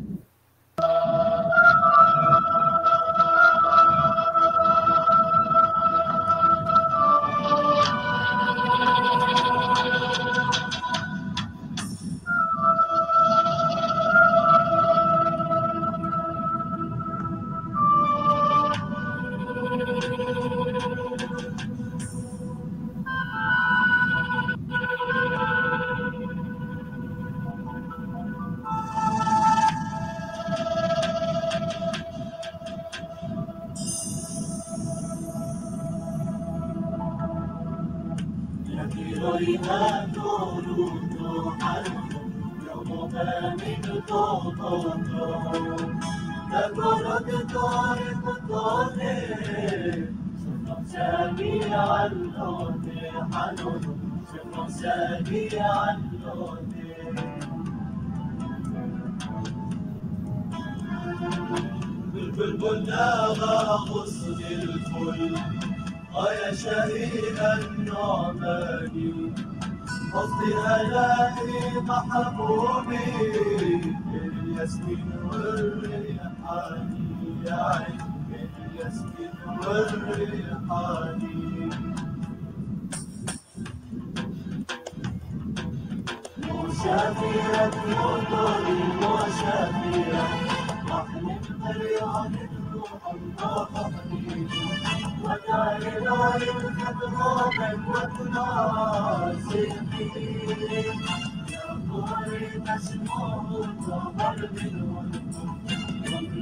يا قارئ تشمه الظهر بالولد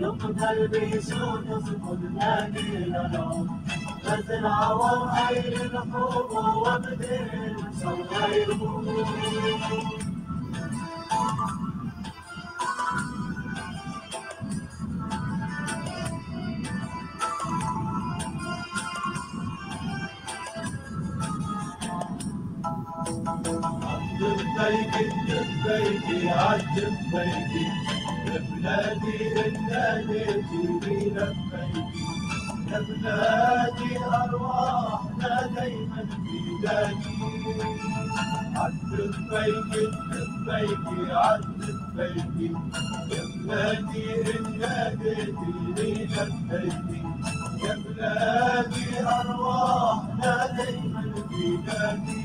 يقتل به سدس قلنا قيل له فزرع وخير الحب وابدل صغيره. الدبيك الدبيك عالدبيك لبلادي النادي تبي لبيك لبلادي أرواحنا دايما في دادي. عالدبيك الدبيك عالدبيك لبلادي النادي تبي لبيك لبلادي أرواحنا دايما في دادي.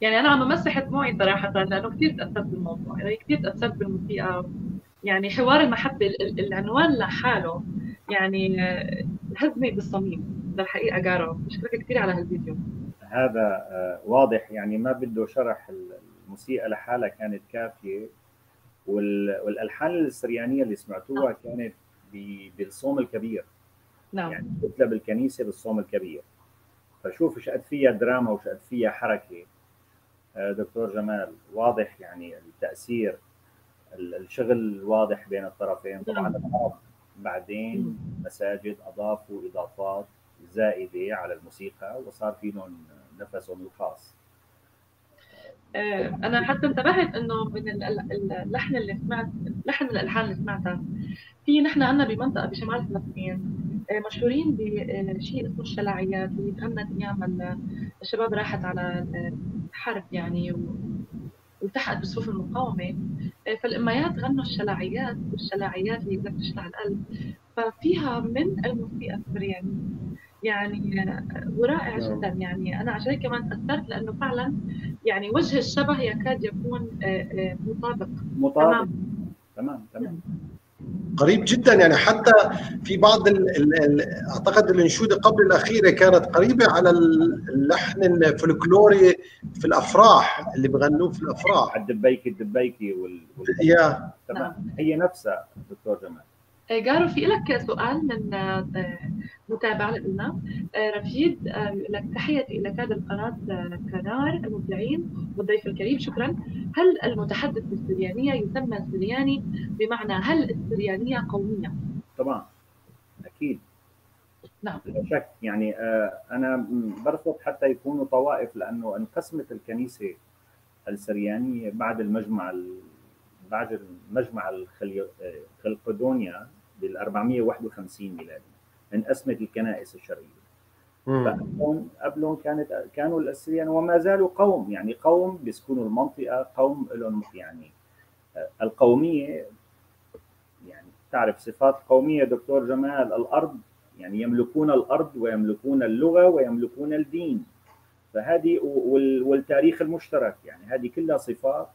يعني أنا عم بمسح دموعي صراحة لأنه كثير تأثرت بالموضوع، يعني كثير تأثرت بالموسيقى، يعني حوار المحبة العنوان لحاله يعني هزمي بالصميم للحقيقة. قارو بشكرك كثير على هالفيديو، هذا واضح يعني ما بده شرح، الموسيقى لحالها كانت كافية، والألحان السريانية اللي سمعتوها كانت بالصوم الكبير. نعم يعني كتلة بالكنيسة بالصوم الكبير، فشوف ايش قد فيها دراما وش قد فيها حركة. دكتور جمال واضح يعني التأثير، الشغل واضح بين الطرفين طبعا. العرب بعدين مساجد أضافوا إضافات زائدة على الموسيقى وصار في لهم نفسهم الخاص. أنا حتى انتبهت إنه من اللحن اللي سمعت، لحن الألحان اللي سمعتها في، نحن عندنا بمنطقة بشمال فلسطين مشهورين بشيء اسمه الشلعيات اللي تغنت أيام الشباب راحت على الحرب يعني التحق بصفوف المقاومه، فالاميات غنوا الشلاعيات، والشلاعيات اللي بدك تشتعل القلب، ففيها من الموسيقى السوريانيه يعني ورائع جدا. يعني انا عشان كمان تاثرت لانه فعلا يعني وجه الشبه يكاد يكون مطابق مطابق تمام تمام قريب جدا. يعني حتى في بعض ال ال اعتقد الانشوده قبل الاخيره كانت قريبه على اللحن الفلكلوري في الافراح اللي بغنوه في الافراح، الدبيكي الدبيكي وال يا تمام هي نفسها. دكتور جمال قارو في لك سؤال من متابعة لنا رفيد، لك تحياتي إلى كادر القناة كنار المبدعين والضيف الكريم، شكرا. هل المتحدث بالسريانية يسمى سرياني؟ بمعنى هل السريانية قومية؟ طبعا أكيد نعم لا شك. يعني أنا برفض حتى يكونوا طوائف، لأنه انقسمت الكنيسة السريانية بعد المجمع بعد المجمع الخلقدونيا بال أربعمئة وواحد وخمسين ميلادي، انقسمت الكنائس الشرقيه. فقبلهم قبلهم كانت كانوا الاسيريان وما زالوا قوم، يعني قوم بيسكنوا المنطقه، قوم لهم يعني القوميه، يعني تعرف صفات القوميه دكتور جمال، الارض يعني يملكون الارض ويملكون اللغه ويملكون الدين، فهذه والتاريخ المشترك، يعني هذه كلها صفات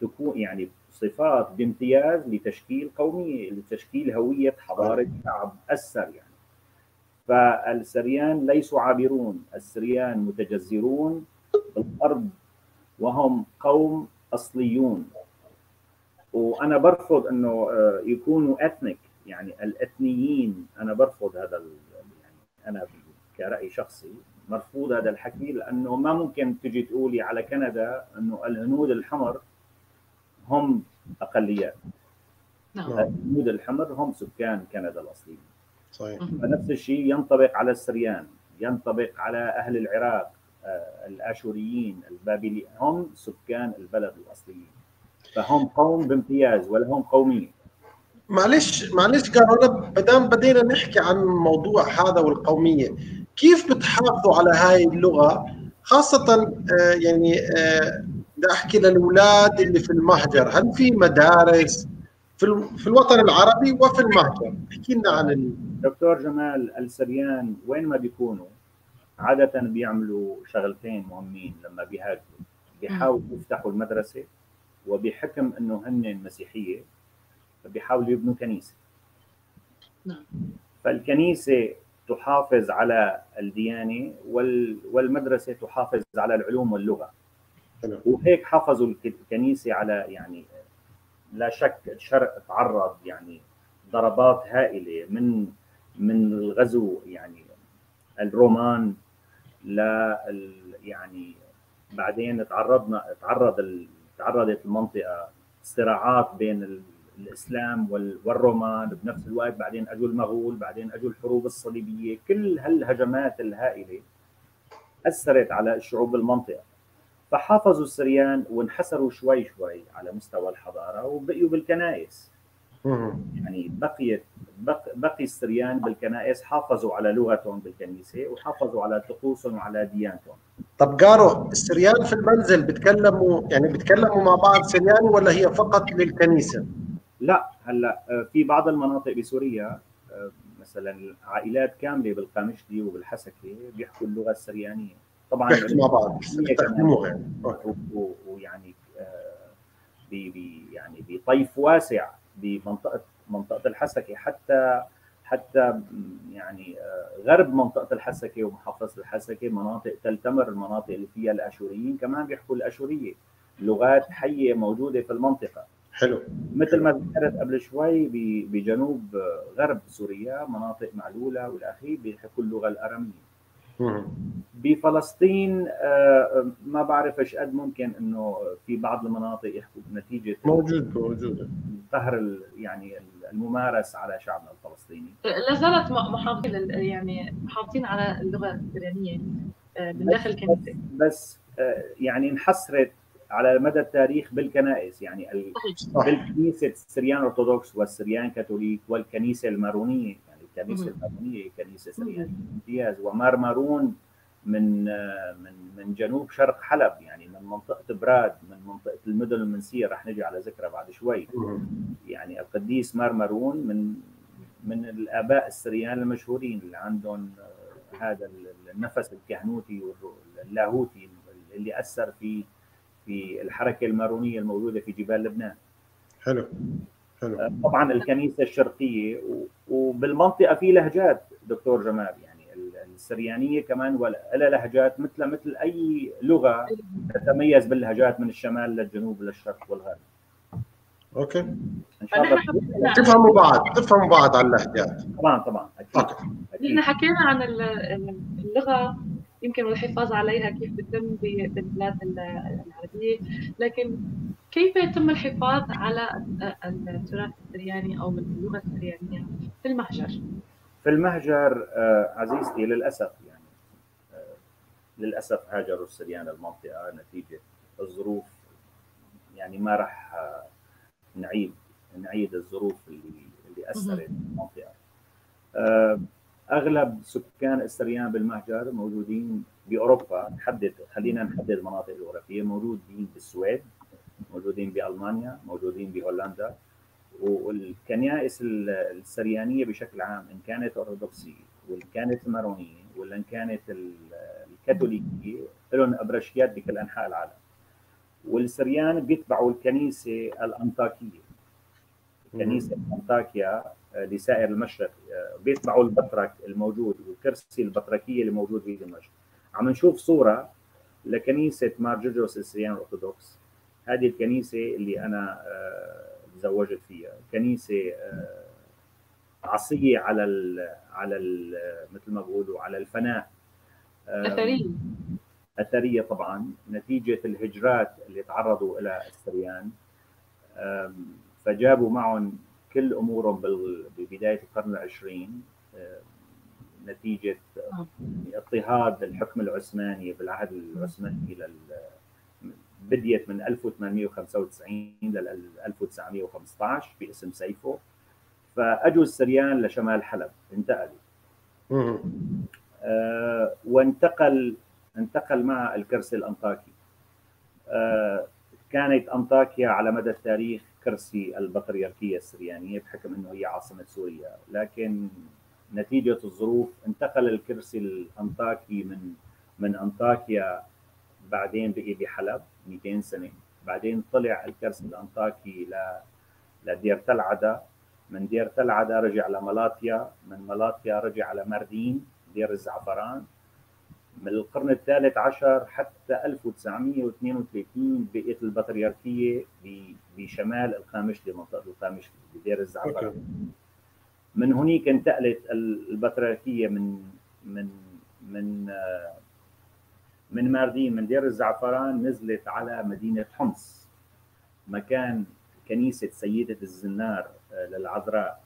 تكون يعني صفات بامتياز لتشكيل قومية، لتشكيل هوية حضارة شعب أثر. يعني فالسريان ليسوا عابرون، السريان متجذرون بالأرض وهم قوم أصليون. وأنا برفض أنه يكونوا أثنيك، يعني الأثنيين أنا برفض هذا، يعني أنا كرأي شخصي مرفوض هذا الحكي، لأنه ما ممكن تجي تقولي على كندا أنه الهنود الحمر هم اقليات. نعم. الهنود الحمر هم سكان كندا الاصليين. صحيح. فنفس الشيء ينطبق على السريان، ينطبق على اهل العراق، الاشوريين، البابليين، هم سكان البلد الاصليين. فهم قوم بامتياز ولا هم قوميه. معلش معلش قارو، ما دام بدينا نحكي عن موضوع هذا والقوميه، كيف بتحافظوا على هاي اللغه؟ خاصه آه يعني آه بدي احكي للاولاد اللي في المهجر، هل في مدارس في في الوطن العربي وفي المهجر؟ احكي لنا عن ال... دكتور جمال، السريان وين ما بيكونوا عاده بيعملوا شغلتين مهمين لما بيهاجروا، بيحاولوا يفتحوا المدرسه، وبحكم انه هن مسيحيه فبيحاولوا يبنوا كنيسه. نعم. فالكنيسه تحافظ على الديانه والمدرسه تحافظ على العلوم واللغه. وهيك حافظوا الكنيسه على، يعني لا شك الشرق تعرض يعني ضربات هائله من من الغزو، يعني الرومان، لا يعني بعدين تعرضنا تعرض تعرضت المنطقه صراعات بين الاسلام والرومان بنفس الوقت، بعدين اجوا المغول، بعدين اجوا الحروب الصليبيه، كل هالهجمات الهائله اثرت على شعوب المنطقه. فحافظوا السريان وانحسروا شوي شوي على مستوى الحضاره وبقيوا بالكنائس. يعني بقيت بق بقي السريان بالكنائس، حافظوا على لغتهم بالكنيسه وحافظوا على طقوسهم وعلى ديانتهم. طب قارو، السريان في المنزل بتكلموا، يعني بتكلموا مع بعض سرياني ولا هي فقط للكنيسه؟ لا، هلا في بعض المناطق بسوريا مثلا عائلات كامله بالقامشلي وبالحسكه بيحكوا اللغه السريانيه. طبعا بيحكوا مع بعض ويعني يعني بطيف واسع بمنطقه منطقه الحسكه، حتى حتى يعني غرب منطقه الحسكه ومحافظه الحسكه، مناطق تل تمر، المناطق اللي فيها الاشوريين كمان بيحكوا الاشوريه، لغات حيه موجوده في المنطقه. حلو. مثل ما ذكرت قبل شوي بجنوب غرب سوريا، مناطق معلولة والاخير بيحكوا اللغه الاراميه. بفلسطين آه ما بعرفش قد ممكن انه في بعض المناطق يحكوا نتيجه موجود موجود قهر يعني الممارس على شعبنا الفلسطيني، لا زالت محافظين يعني محافظين على اللغه السوريانيه من داخل الكنيسه، بس آه يعني انحسرت على مدى التاريخ بالكنائس، يعني ال... بالكنيسه السريان الارثوذكس والسريان كاثوليك والكنيسه المارونيه. الكنيسه المارونيه كنيسه سريانيه بامتياز، ومار مارون من من من جنوب شرق حلب، يعني من منطقه براد، من منطقه المدن المنسيه، رح نجي على ذكرها بعد شوي. يعني القديس مار مارون من من الاباء السريان المشهورين اللي عندهم هذا النفس الكهنوتي واللاهوتي اللي اثر في في الحركه المارونيه الموجوده في جبال لبنان. حلو حلو. طبعا الكنيسه الشرقيه، وبالمنطقه في لهجات دكتور جمال، يعني السريانيه كمان ولها لهجات مثل مثل اي لغه تتميز باللهجات من الشمال للجنوب للشرق والغرب. اوكي. ان شاء الله تفهموا بعض، تفهموا بعض على اللهجات. طبعا طبعا اكيد. اوكي. نحن حكينا عن اللغه يمكن والحفاظ عليها كيف بتم بالبلاد العربيه، لكن كيف يتم الحفاظ على التراث السرياني او اللغه السريانيه في المهجر؟ في المهجر عزيزتي للاسف يعني للاسف هاجروا السريان المنطقه نتيجه الظروف، يعني ما راح نعيد نعيد الظروف اللي اللي اثرت المنطقه. اغلب سكان السريان بالمهجر موجودين باوروبا، نحدد خلينا نحدد مناطق جغرافيه، موجودين بالسويد، موجودين بالمانيا، موجودين بهولندا. والكنائس السريانيه بشكل عام ان كانت ارثوذكسيه وان كانت مارونيه ولا ان كانت الكاثوليكيه لهم ابرشيات بكل انحاء العالم. والسريان بيتبعوا الكنيسه الانطاكيه، كنيسه انطاكيا لسائر المشرق، بيتبعوا البطرك الموجود والكرسي البطركيه اللي موجود في دمشق. عم نشوف صوره لكنيسه مار جوجوس السريان الارثوذكس، هذه الكنيسه اللي انا تزوجت فيها، كنيسه عصيه على ال على ال مثل ما بيقولوا على الفناء، اثريه اثريه طبعا نتيجه الهجرات اللي تعرضوا لها السريان، فجابوا معهم كل امورهم ببدايه القرن العشرين نتيجه اضطهاد الحكم العثماني بالعهد العثماني لل بديت من ألف وثمانمئة وخمسة وتسعين لل ألف وتسعمئة وخمسة عشر باسم سيفو، فاجوا السريان لشمال حلب، انتقلوا. آه وانتقل انتقل مع الكرسي الانطاكي. آه كانت انطاكيا على مدى التاريخ كرسي البطريركيه السريانيه بحكم انه هي عاصمه سوريا، لكن نتيجه الظروف انتقل الكرسي الانطاكي من من انطاكيا، بعدين بقي بحلب مئتين سنه، بعدين طلع الكرسي الانطاكي ل لدير تلعدة، من دير تلعدة رجع لملاطيا، من ملاطيا رجع لمردين دير الزعفران. من القرن الثالث عشر حتى ألف وتسعمئة واثنين وثلاثين بقيت البطريركيه بشمال القامشلي، منطقه القامشلي بدير الزعفران. من هنيك انتقلت البطريركيه من من من من ماردين، من دير الزعفران، نزلت على مدينة حمص، مكان كنيسة سيدة الزنار للعذراء،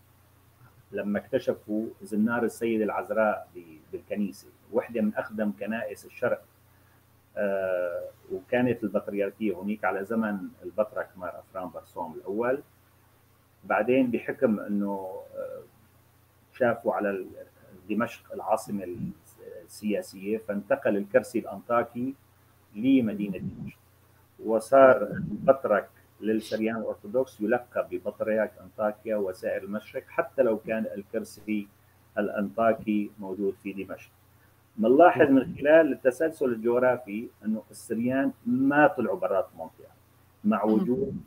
لما اكتشفوا زنار السيدة العذراء بالكنيسة، وحدة من أقدم كنائس الشرق. وكانت البطريركية هناك على زمن البطرك مار أفرام برسوم الأول. بعدين بحكم أنه شافوا على دمشق العاصمة سياسيه، فانتقل الكرسي الانطاكي لمدينه دمشق، وصار البطرك للسريان الارثوذكس يلقب ببطريرك انطاكيا وسائر المشرق، حتى لو كان الكرسي الانطاكي موجود في دمشق. بنلاحظ من خلال التسلسل الجغرافي انه السريان ما طلعوا برات المنطقه مع وجود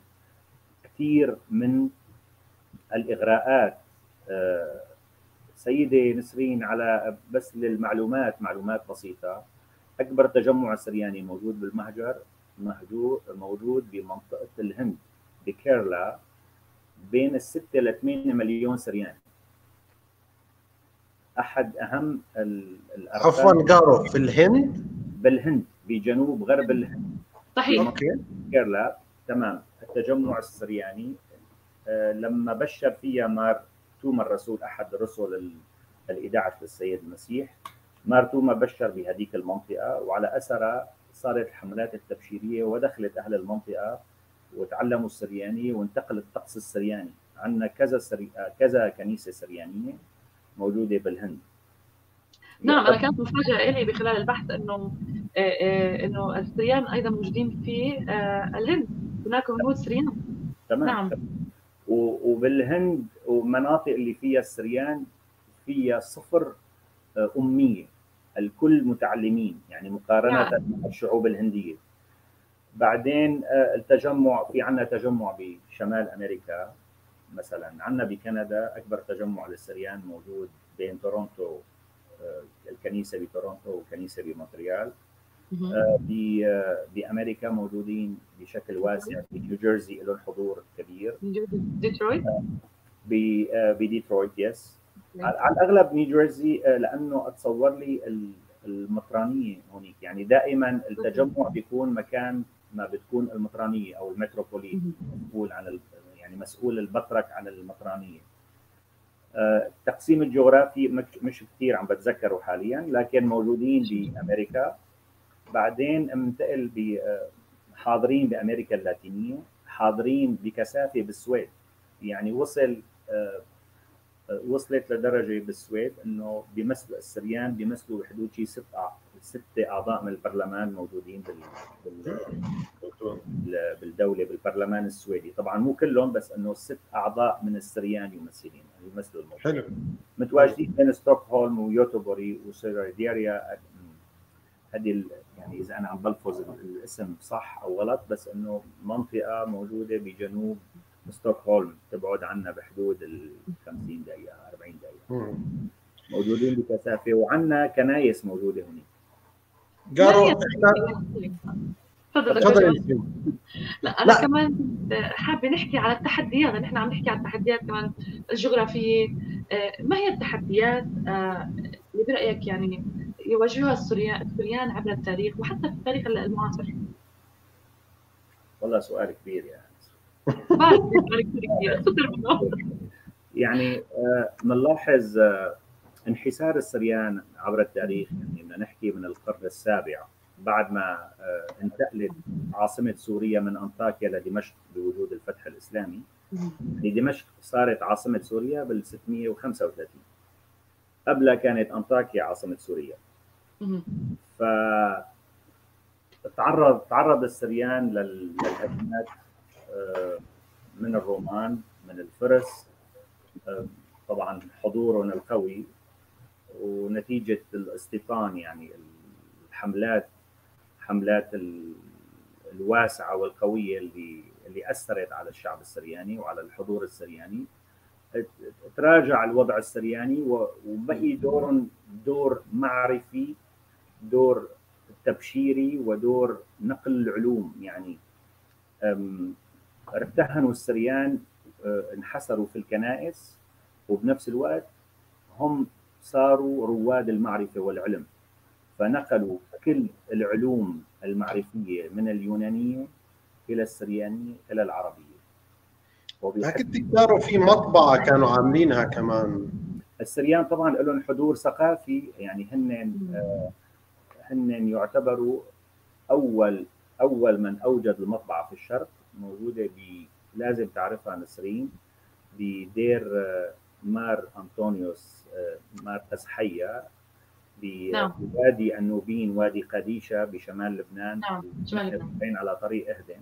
كثير من الاغراءات. سيدة نسرين، على بس للمعلومات، معلومات بسيطة، أكبر تجمع سرياني موجود بالمهجر موجود بمنطقة الهند بكيرلا، بين الستة إلى ثمانية مليون سرياني. أحد أهم الأرقام. عفوا قارو، في الهند؟ بالهند، بجنوب غرب الهند. صحيح. أوكي. كيرلا، تمام. التجمع السرياني لما بشر فيها مار توما الرسول، احد رسل الإداعة للسيد المسيح، مار توما بشر بهذيك المنطقه، وعلى اثرها صارت الحملات التبشيريه ودخلت اهل المنطقه وتعلموا السرياني وانتقل الطقس السرياني. عندنا كذا سري... كذا كنيسه سريانيه موجوده بالهند. نعم انا كانت مفاجاه لي بخلال البحث انه انه السريان ايضا موجودين في الهند، هناك هنود سريان. تمام. نعم. وبالهند والمناطق اللي فيها السريان فيها صفر اميه، الكل متعلمين يعني مقارنه مع الشعوب الهنديه. بعدين التجمع، في عندنا تجمع بشمال امريكا مثلا، عندنا بكندا اكبر تجمع للسريان موجود بين تورونتو، الكنيسه بتورونتو والكنيسه بمونتريال. بامريكا موجودين بشكل واسع، بنيوجيرسي لهم حضور كبير، ديترويت بديترويت يس على الاغلب نيوجيرسي، لانه اتصور لي المطرانيه هونيك، يعني دائما التجمع بيكون مكان ما بتكون المطرانيه او المتروبولي مسؤول عن يعني مسؤول البطرك عن المطرانيه. التقسيم الجغرافي مش كثير عم بتذكره حاليا، لكن موجودين بامريكا. بعدين انتقل بحاضرين بامريكا اللاتينيه، حاضرين بكثافه بالسويد، يعني وصل وصلت لدرجه بالسويد انه بيمثلوا السريان بيمثلوا بحدود شيء ست سته اعضاء من البرلمان موجودين بال بالدوله بالبرلمان السويدي، طبعا مو كلهم بس انه الست اعضاء من السريان يمثلين يمثلوا الموضوع. حلو. متواجدين بين ستوكهولم ويوتوبوري وسيراديريا، هذه يعني اذا انا عم بلفظ الاسم صح او غلط، بس انه منطقه موجوده بجنوب ستوكهولم تبعد عنا بحدود ال خمسين دقيقة أربعين دقيقة، موجودين بكثافة وعنا كنايس موجودة هناك. قارو تفضل. لا أنا لا. كمان حابة نحكي على التحديات، نحن عم نحكي على التحديات كمان الجغرافية، ما هي التحديات اللي برأيك يعني يواجهها السوريان عبر التاريخ وحتى في التاريخ المعاصر؟ والله سؤال كبير يعني. يعني بنلاحظ انحسار السريان عبر التاريخ، يعني بدنا نحكي من القرن السابع بعد ما انتقلت عاصمه سوريا من انطاكيا لدمشق بوجود الفتح الاسلامي. دمشق صارت عاصمه سوريا بال ستمئة وخمسة وثلاثين، قبلها كانت انطاكيا عاصمه سوريا. ف تعرض تعرض السريان للهجمات من الرومان من الفرس، طبعا حضورهم القوي ونتيجه الاستيطان، يعني الحملات حملات الواسعه والقويه اللي اللي اثرت على الشعب السرياني وعلى الحضور السرياني. تراجع الوضع السرياني وبقي دورهم دور معرفي، دور تبشيري، ودور نقل العلوم. يعني ارتهنوا السريان، انحسروا في الكنائس، وبنفس الوقت هم صاروا رواد المعرفة والعلم، فنقلوا كل العلوم المعرفية من اليونانية إلى السريانية إلى العربية. لكن صاروا في مطبعة كانوا عاملينها كمان السريان، طبعا لهم حضور ثقافي، يعني هن هن يعتبروا أول أول من أوجد المطبعة في الشرق، موجودة ب لازم تعرفها نسرين بدير مار أنطونيوس مار تزحية بوادي النوبين وادي قديشة بشمال لبنان، بين على طريق إهدن.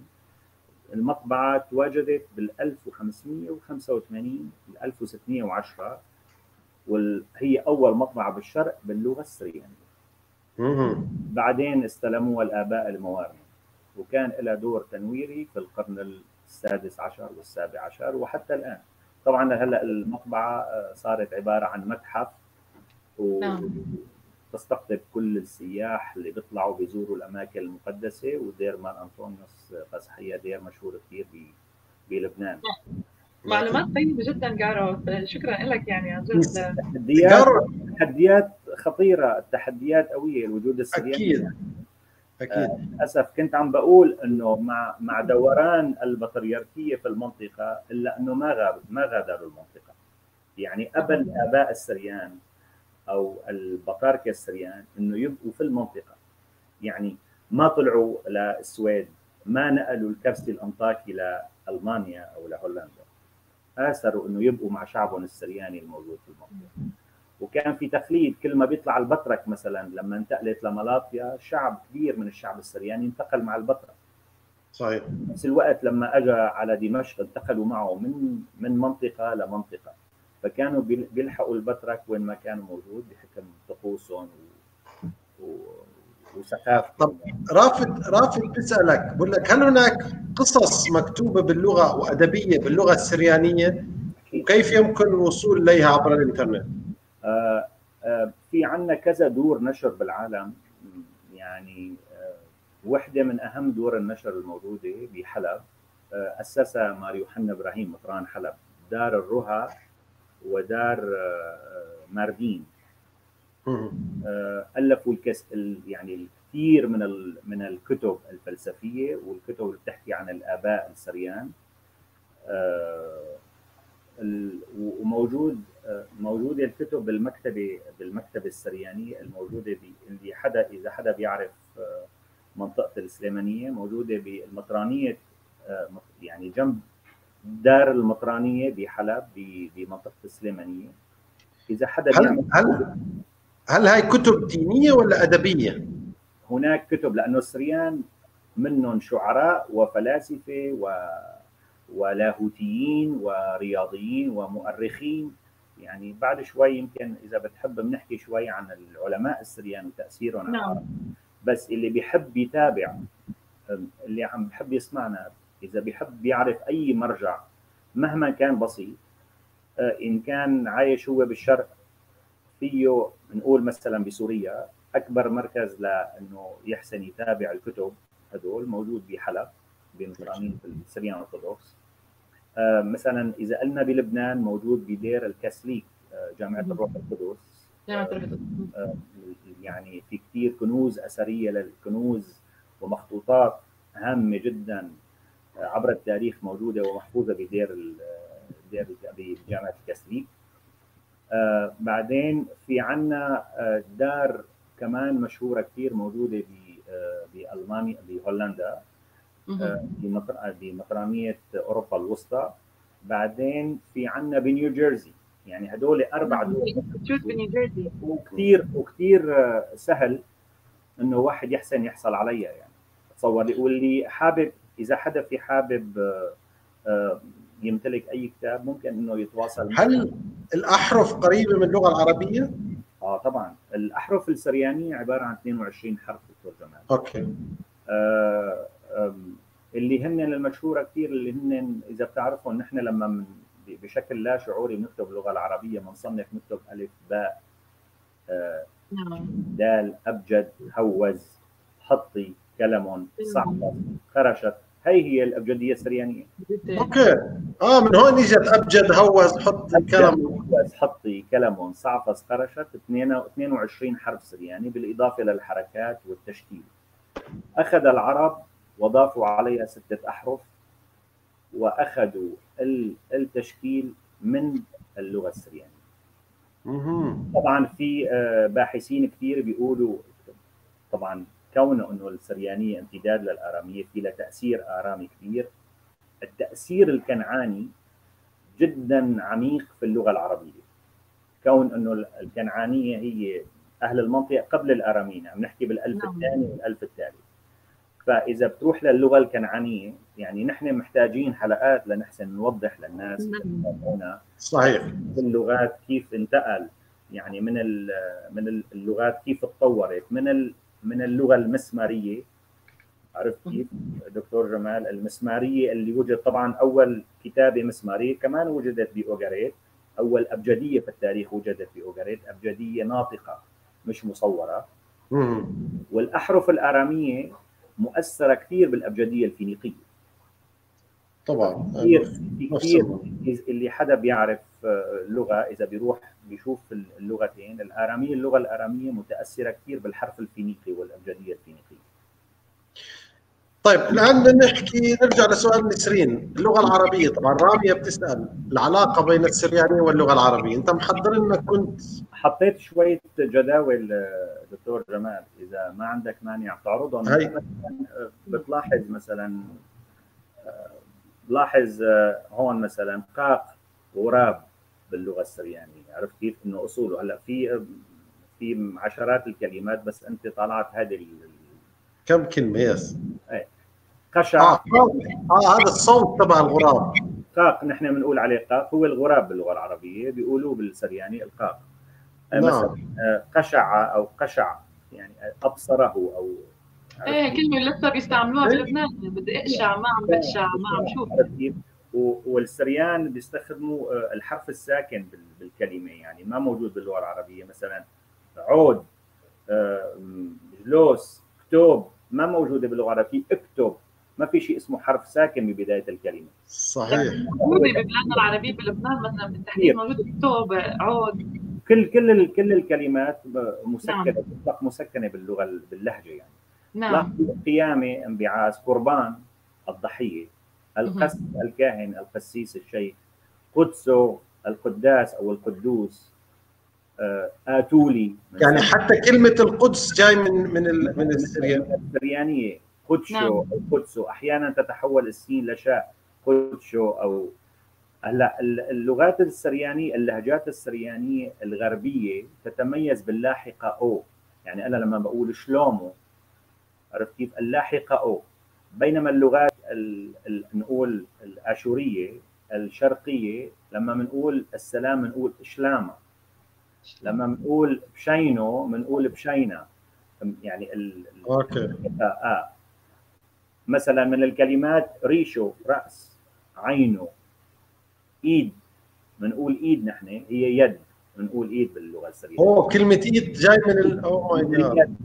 المطبعة تواجدت بال ألف وخمسمئة وخمسة وثمانين ل ألف وستمئة وعشرة، وهي أول مطبعة بالشرق باللغة السريانية. بعدين استلموها الآباء الموارنة، وكان لها دور تنويري في القرن السادس عشر والسابع عشر وحتى الآن. طبعا هلا المطبعة صارت عبارة عن متحف، وتستقطب كل السياح اللي بيطلعوا بيزوروا الأماكن المقدسة. ودير مار أنطونيوس قزحية دير مشهور كثير بلبنان. معلومات طيبة جدا قارو، شكرا لك يعني عن جد. التحديات خطيرة، التحديات قوية الوجود السرياني. أكيد. أكيد. للأسف كنت عم بقول إنه مع مع دوران البطريركية في المنطقة، إلا إنه ما غاب ما غادروا المنطقة. يعني قبل آباء السريان أو البطاركة السريان إنه يبقوا في المنطقة، يعني ما طلعوا للسويد، ما نقلوا الكرسي الأنطاكي لألمانيا أو لهولندا، آثروا إنه يبقوا مع شعبهم السرياني الموجود في المنطقة. وكان في تقليد كل ما بيطلع البطرك مثلا لما انتقلت لملاطيا شعب كبير من الشعب السرياني انتقل مع البطرك. صحيح. نفس الوقت لما اجى على دمشق انتقلوا معه من من منطقه لمنطقه، فكانوا بيلحقوا البطرك وين ما كان موجود بحكم طقوسهم و... و... وثقافه. طب رافد رافد بيسالك بقول لك هل هناك قصص مكتوبه باللغه وادبيه باللغه السريانيه؟ وكيف يمكن الوصول اليها عبر الانترنت؟ آه آه في عندنا كذا دور نشر بالعالم، يعني آه وحده من اهم دور النشر الموجوده بحلب آه اسسها مار يوحنا ابراهيم مطران حلب، دار الرها ودار آه ماردين. آه الفوا الكس يعني الكثير من ال من الكتب الفلسفيه والكتب اللي بتحكي عن الاباء السريان. آه وموجود موجوده الكتب بالمكتبه بالمكتبه السريانيه الموجوده اللي حدا اذا حدا بيعرف منطقه السليمانيه موجوده بالمطرانيه، يعني جنب دار المطرانيه بحلب بمنطقه السليمانيه. اذا حدا هل هل هل هاي كتب دينيه ولا ادبيه؟ هناك كتب لانه السريان منهم شعراء وفلاسفه و ولاهوتيين ورياضيين ومؤرخين. يعني بعد شوي يمكن اذا بتحب بنحكي شوي عن العلماء السريان وتاثيرهم على العرب، بس اللي بيحب يتابع اللي عم بحب يسمعنا اذا بيحب يعرف اي مرجع مهما كان بسيط، ان كان عايش هو بالشرق فيه بنقول مثلا بسوريا اكبر مركز لانه يحسن يتابع الكتب هذول موجود بحلب بمطرانين السريان الأرثوذكس. آه مثلا اذا قلنا بلبنان موجود بدير الكسليك آه جامعه الروح القدس. جامعه الروح القدس آه يعني في كثير كنوز اثريه للكنوز ومخطوطات هامه جدا آه عبر التاريخ موجوده ومحفوظه بدير دير بجامعه الكسليك. آه بعدين في عندنا آه دار كمان مشهوره كثير موجوده ب آه بالمانيا بهولندا بمطرانية أوروبا الوسطى. بعدين في عنا بنيوجيرسي، يعني هدول أربع دول وكثير وكثير سهل إنه واحد يحسن يحصل عليها. يعني تصور يقول لي حابب إذا حدا في حابب يمتلك أي كتاب ممكن إنه يتواصل. هل الأحرف قريبة من اللغة العربية؟ آه طبعا، الأحرف السريانية عبارة عن اثنين وعشرين حرف دكتور جمال. أوكي. آه اللي هن المشهوره كثير اللي هن اذا بتعرفهم نحن لما من بشكل لا شعوري بنكتب اللغه العربيه بنصنف، نكتب الف باء آه دال ابجد هوز حطي كلم صعبه خرشت، هي هي الابجديه السريانيه. اوكي اه من هون اجت ابجد هوز حطي كلم حطي كلم صعفص خرشت، اثنين وعشرين حرف سرياني بالاضافه للحركات والتشكيل. اخذ العرب وضافوا عليها ستة أحرف وأخذوا التشكيل من اللغة السريانية. طبعا في باحثين كثير بيقولوا طبعا كونه أنه السريانية امتداد للآرامية في لها تأثير آرامي كبير، التأثير الكنعاني جدا عميق في اللغة العربية، كون أنه الكنعانية هي أهل المنطقة قبل الآراميين، عم نحكي بالألف الثاني والألف الثالث. فإذا بتروح للغة الكنعانية، يعني نحن محتاجين حلقات لنحسن نوضح للناس هنا. صحيح. اللغات كيف انتقل، يعني من من اللغات كيف تطورت من من اللغة المسمارية. عرفت كيف دكتور جمال؟ المسمارية اللي وجد طبعا أول كتابة مسمارية كمان وجدت بأوغاريت، أول أبجدية في التاريخ وجدت بأوغاريت، أبجدية ناطقة مش مصورة. والأحرف الآرامية مؤثره كثير بالابجديه الفينيقيه. طبعا كثير كثير اللي حدا بيعرف اللغه اذا بيروح بيشوف اللغتين، الاراميه اللغه الاراميه متاثره كثير بالحرف الفينيقي والابجديه الفينيقيه. طيب الان نحكي نرجع لسؤال نسرين، اللغه العربيه طبعا راميه بتسال العلاقه بين السريانيه واللغه العربيه، انت محضر لنا كنت حطيت شويه جداول دكتور جمال اذا ما عندك مانع تعرضهم. بتلاحظ مثلا لاحظ هون مثلا قاق وراب باللغه السريانيه، عرفت كيف؟ انه اصوله هلا في في عشرات الكلمات، بس انت طلعت هذه ال... كم كلمه يس؟ ايه قشع. اه هذا الصوت تبع الغراب، قاق، نحن بنقول عليه قاق، هو الغراب باللغه العربيه، بيقولوه بالسرياني القاق. نعم. مثلا قشع او قشع يعني ابصره او ايه، كلمه لسه بيستعملوها بلبنان، بدي اقشع ما عم بقشع ما عم شوف. والسريان بيستخدموا الحرف الساكن بالكلمه، يعني ما موجود باللغه العربيه، مثلا عود، جلوس، كتوب، ما موجوده باللغه العربيه، اكتب، ما في شيء اسمه حرف ساكن ببدايه الكلمه. صحيح. موجوده ببلادنا العربيه بلبنان مثلا بالتحديد موجوده اكتوب، عود، كل كل كل الكلمات مسكنه. نعم. تطلق مسكنه باللغه باللهجه يعني. نعم. قيامه، انبعاث، قربان، الضحيه، القس، الكاهن، القسيس، الشيخ، قدسه، القداس او القدوس، اتولي، يعني حتى كلمه القدس جاي من من من السريانيه، قدسه. نعم. قدسه احيانا تتحول السين لشاء، قدسه. او هلا اللغات السريانيه، اللهجات السريانيه الغربيه تتميز باللاحقه او، يعني انا لما بقول شلومو، عرفت كيف؟ اللاحقه او، بينما اللغات ال ال نقول الاشوريه الشرقيه لما بنقول السلام بنقول شلاما، لما بنقول بشينو بنقول بشينا، يعني ال اوكي. اه مثلا من الكلمات ريشو راس، عينو، ايد، بنقول ايد، نحن هي يد، بنقول ايد باللغه السريانيه. اوه كلمه ايد جاي من ال اوه ماي جاد.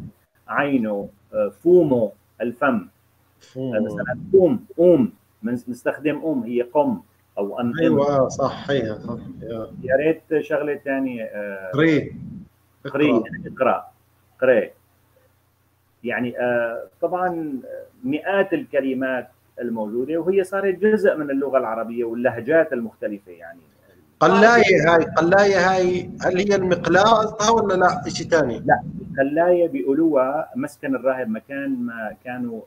عينه، فومو، الفم، مثلا قوم، قوم بنستخدم قوم، هي قم او ان. ايوه صح، هي صح. يا ريت شغله ثانيه، قري، قري، اقرا، قري، يعني طبعا مئات الكلمات الموجوده، وهي صارت جزء من اللغه العربيه واللهجات المختلفه يعني. قلايه هاي، قلايه هاي هل هي المقلاة قصدها ولا لا شيء ثاني؟ لا، قلايه بيقولوها مسكن الراهب، مكان ما كانوا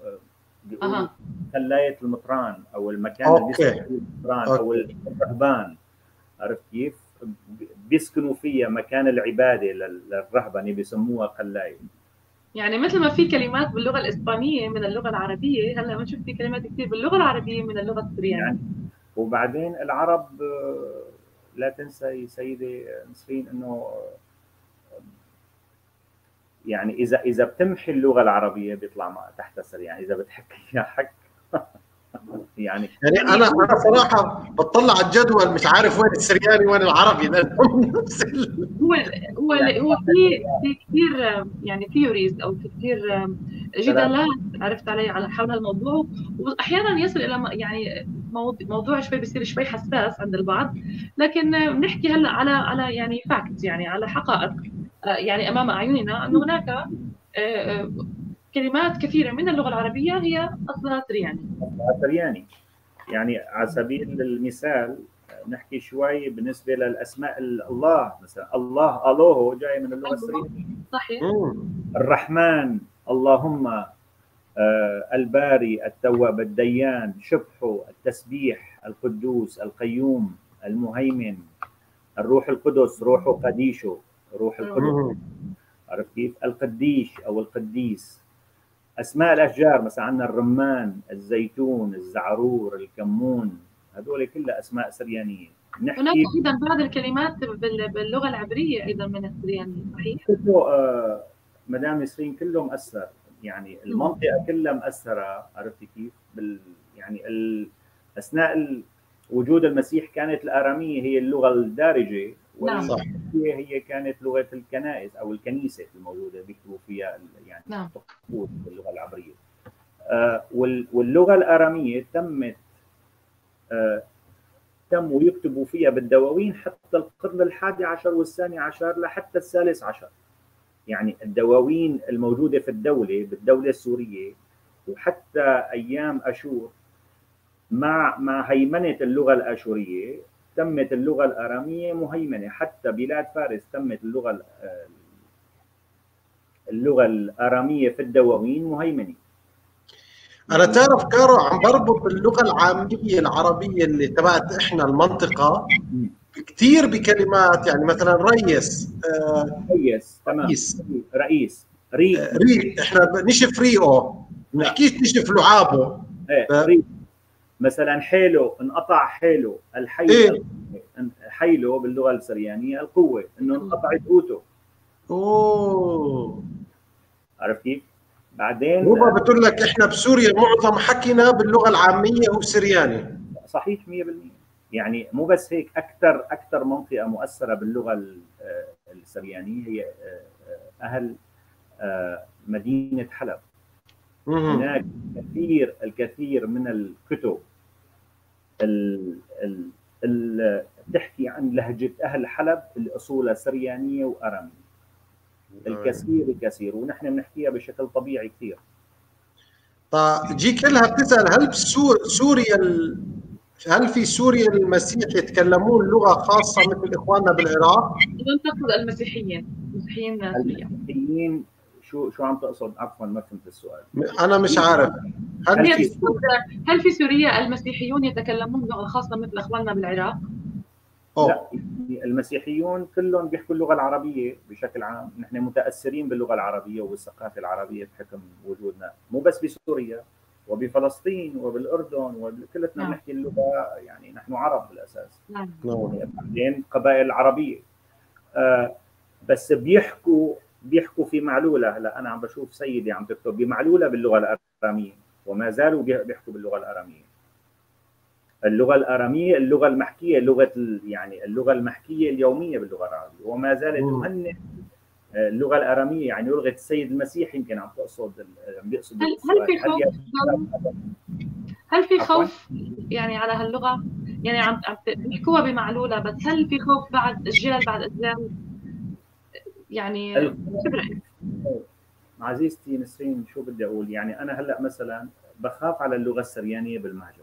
بيقولوا قلايه المطران او المكان اللي بيسكنوا فيه المطران او الرهبان، عرفت كيف؟ بيسكنوا فيها، مكان العباده للرهبنه بيسموها قلايه. يعني مثل ما في كلمات باللغه الاسبانيه من اللغه العربيه، هلا بنشوف في كلمات كثير باللغه العربيه من اللغه السريانيه يعني. وبعدين العرب لا تنسى سيدي نسرين انه يعني اذا اذا بتمحي اللغه العربيه بيطلع تحت السرياني، اذا بتحكيها حك يعني. يعني انا انا صراحه بطلع على الجدول مش عارف وين السرياني وين العربي، لانه نفس ال... هو هو هو في في كثير يعني ثيوريز او في كثير جدالات عرفت علي على حول هالموضوع، واحيانا يصل الى يعني موضوع شوي بصير شوي حساس عند البعض، لكن بنحكي هلا على على يعني فاكت، يعني على حقائق يعني امام اعيننا، انه هناك كلمات كثيرة من اللغة العربية هي أصلها سرياني. أصلها سرياني. يعني على سبيل المثال نحكي شوي بالنسبة للأسماء، الله مثلا، الله ألوه جاي من اللغة السريانية. صحيح. الرحمن، اللهم، آه، الباري، التواب، الديان، شبحه، التسبيح، القدوس، القيوم، المهيمن، الروح القدس، روحه قديشه، روح القدس، عرفت كيف؟ القديش أو القديس. أسماء الأشجار مثلا عندنا الرمان، الزيتون، الزعرور، الكمون، هذول كلها أسماء سريانية. نحكي هناك أيضا بعض الكلمات باللغة العبرية أيضا من السريانية، صحيح؟ كله آه مدام نسرين كله مؤثر، يعني المنطقة كلها مؤثرة، عرفتي كيف؟ بال يعني ال... أثناء وجود المسيح كانت الآرامية هي اللغة الدارجة، والعبرية هي كانت لغة الكنائس أو الكنيسة الموجودة بيكتبوا فيها يعني. نعم. باللغة العبرية. آه واللغة الآرامية تمت آه تموا يكتبوا فيها بالدواوين حتى القرن الحادي عشر والثاني عشر لحتى الثالث عشر. يعني الدواوين الموجودة في الدولة بالدولة السورية وحتى أيام أشور، مع مع هيمنة اللغة الآشورية تمت اللغة الآرامية مهيمنة، حتى بلاد فارس تمت اللغة اللغة الآرامية في الدواوين مهيمنة. أنا تعرف كارو عم بربط باللغة العامية العربية اللي تبعت إحنا المنطقة كثير بكلمات، يعني مثلا ريس آه ريس تمام رئيس رئيس ري آه ري احنا نشف ريقه، ما نحكيش نشف لعابه. ايه ري مثلا حيله، انقطع حيله، الحيل إيه؟ حيله باللغه السريانيه القوه، انه انقطعت قوته. اوه عرفت كيف؟ بعدين هو بتقول لك احنا بسوريا معظم حكينا باللغه العاميه هو سرياني. صحيح مية بالمية. يعني مو بس هيك، اكثر اكثر منطقه مؤثره باللغه السريانيه هي اهل مدينه حلب. هناك كثير الكثير من الكتب ال ال ال تحكي عن لهجه اهل حلب اللي اصولها سريانيه واراميه. الكثير الكثير، ونحن بنحكيها بشكل طبيعي كثير. طيب جيك لها بتسال هل بسور سوريا ال... هل في سوريا المسيح يتكلمون لغه خاصه مثل اخواننا بالعراق؟ تقصد المسيحيين، المسيحيين المسيحيين شو شو عم تقصد؟ عفوا ما فهمت السؤال. انا مش عارف. هل, هل, في, هل في سوريا المسيحيون يتكلمون لغه خاصه مثل اخواننا بالعراق؟ أوه. لا، المسيحيون كلهم بيحكوا اللغه العربيه بشكل عام، نحن متاثرين باللغه العربيه والثقافه العربيه بحكم وجودنا، مو بس بسوريا وبفلسطين وبالاردن وكلتنا بنحكي اللغه، يعني نحن عرب بالاساس. نعم. بعدين قبائل العربيه آه بس بيحكوا بيحكوا في معلوله. هلا انا عم بشوف سيدي عم تكتب بمعلوله باللغه الاراميه، وما زالوا بيحكوا باللغه الاراميه. اللغه الاراميه اللغه المحكيه، لغه يعني اللغه المحكيه اليوميه باللغه العربيه، وما زالت تهنئ اللغه الاراميه، يعني لغه السيد المسيح. يمكن عم تقصد عم بيقصد هل, هل في خوف هل, هل في خوف يعني على هاللغه؟ يعني عم بيحكوها بمعلوله، بس هل في خوف بعد اجيال بعد اجيال؟ يعني شو برايك؟ عزيزتي نسرين شو بدي اقول؟ يعني انا هلا مثلا بخاف على اللغه السريانيه بالمهجر.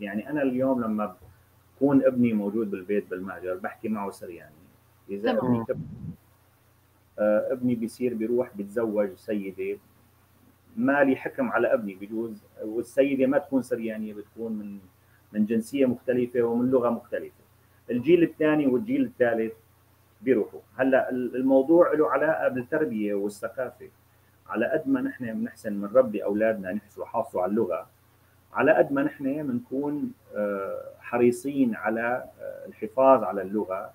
يعني انا اليوم لما بكون ابني موجود بالبيت بالمهجر بحكي معه سرياني. اذا ابني كب... آه ابني بيصير بيروح بيتزوج سيده، مالي حكم على ابني، بجوز والسيده ما تكون سريانيه، بتكون من من جنسيه مختلفه ومن لغه مختلفه. الجيل الثاني والجيل الثالث بيروحوا. هلا الموضوع له علاقه بالتربيه والثقافه. على قد ما نحن بنحسن بنربي اولادنا نحسوا حافظوا على اللغه، على قد ما نحن بنكون حريصين على الحفاظ على اللغه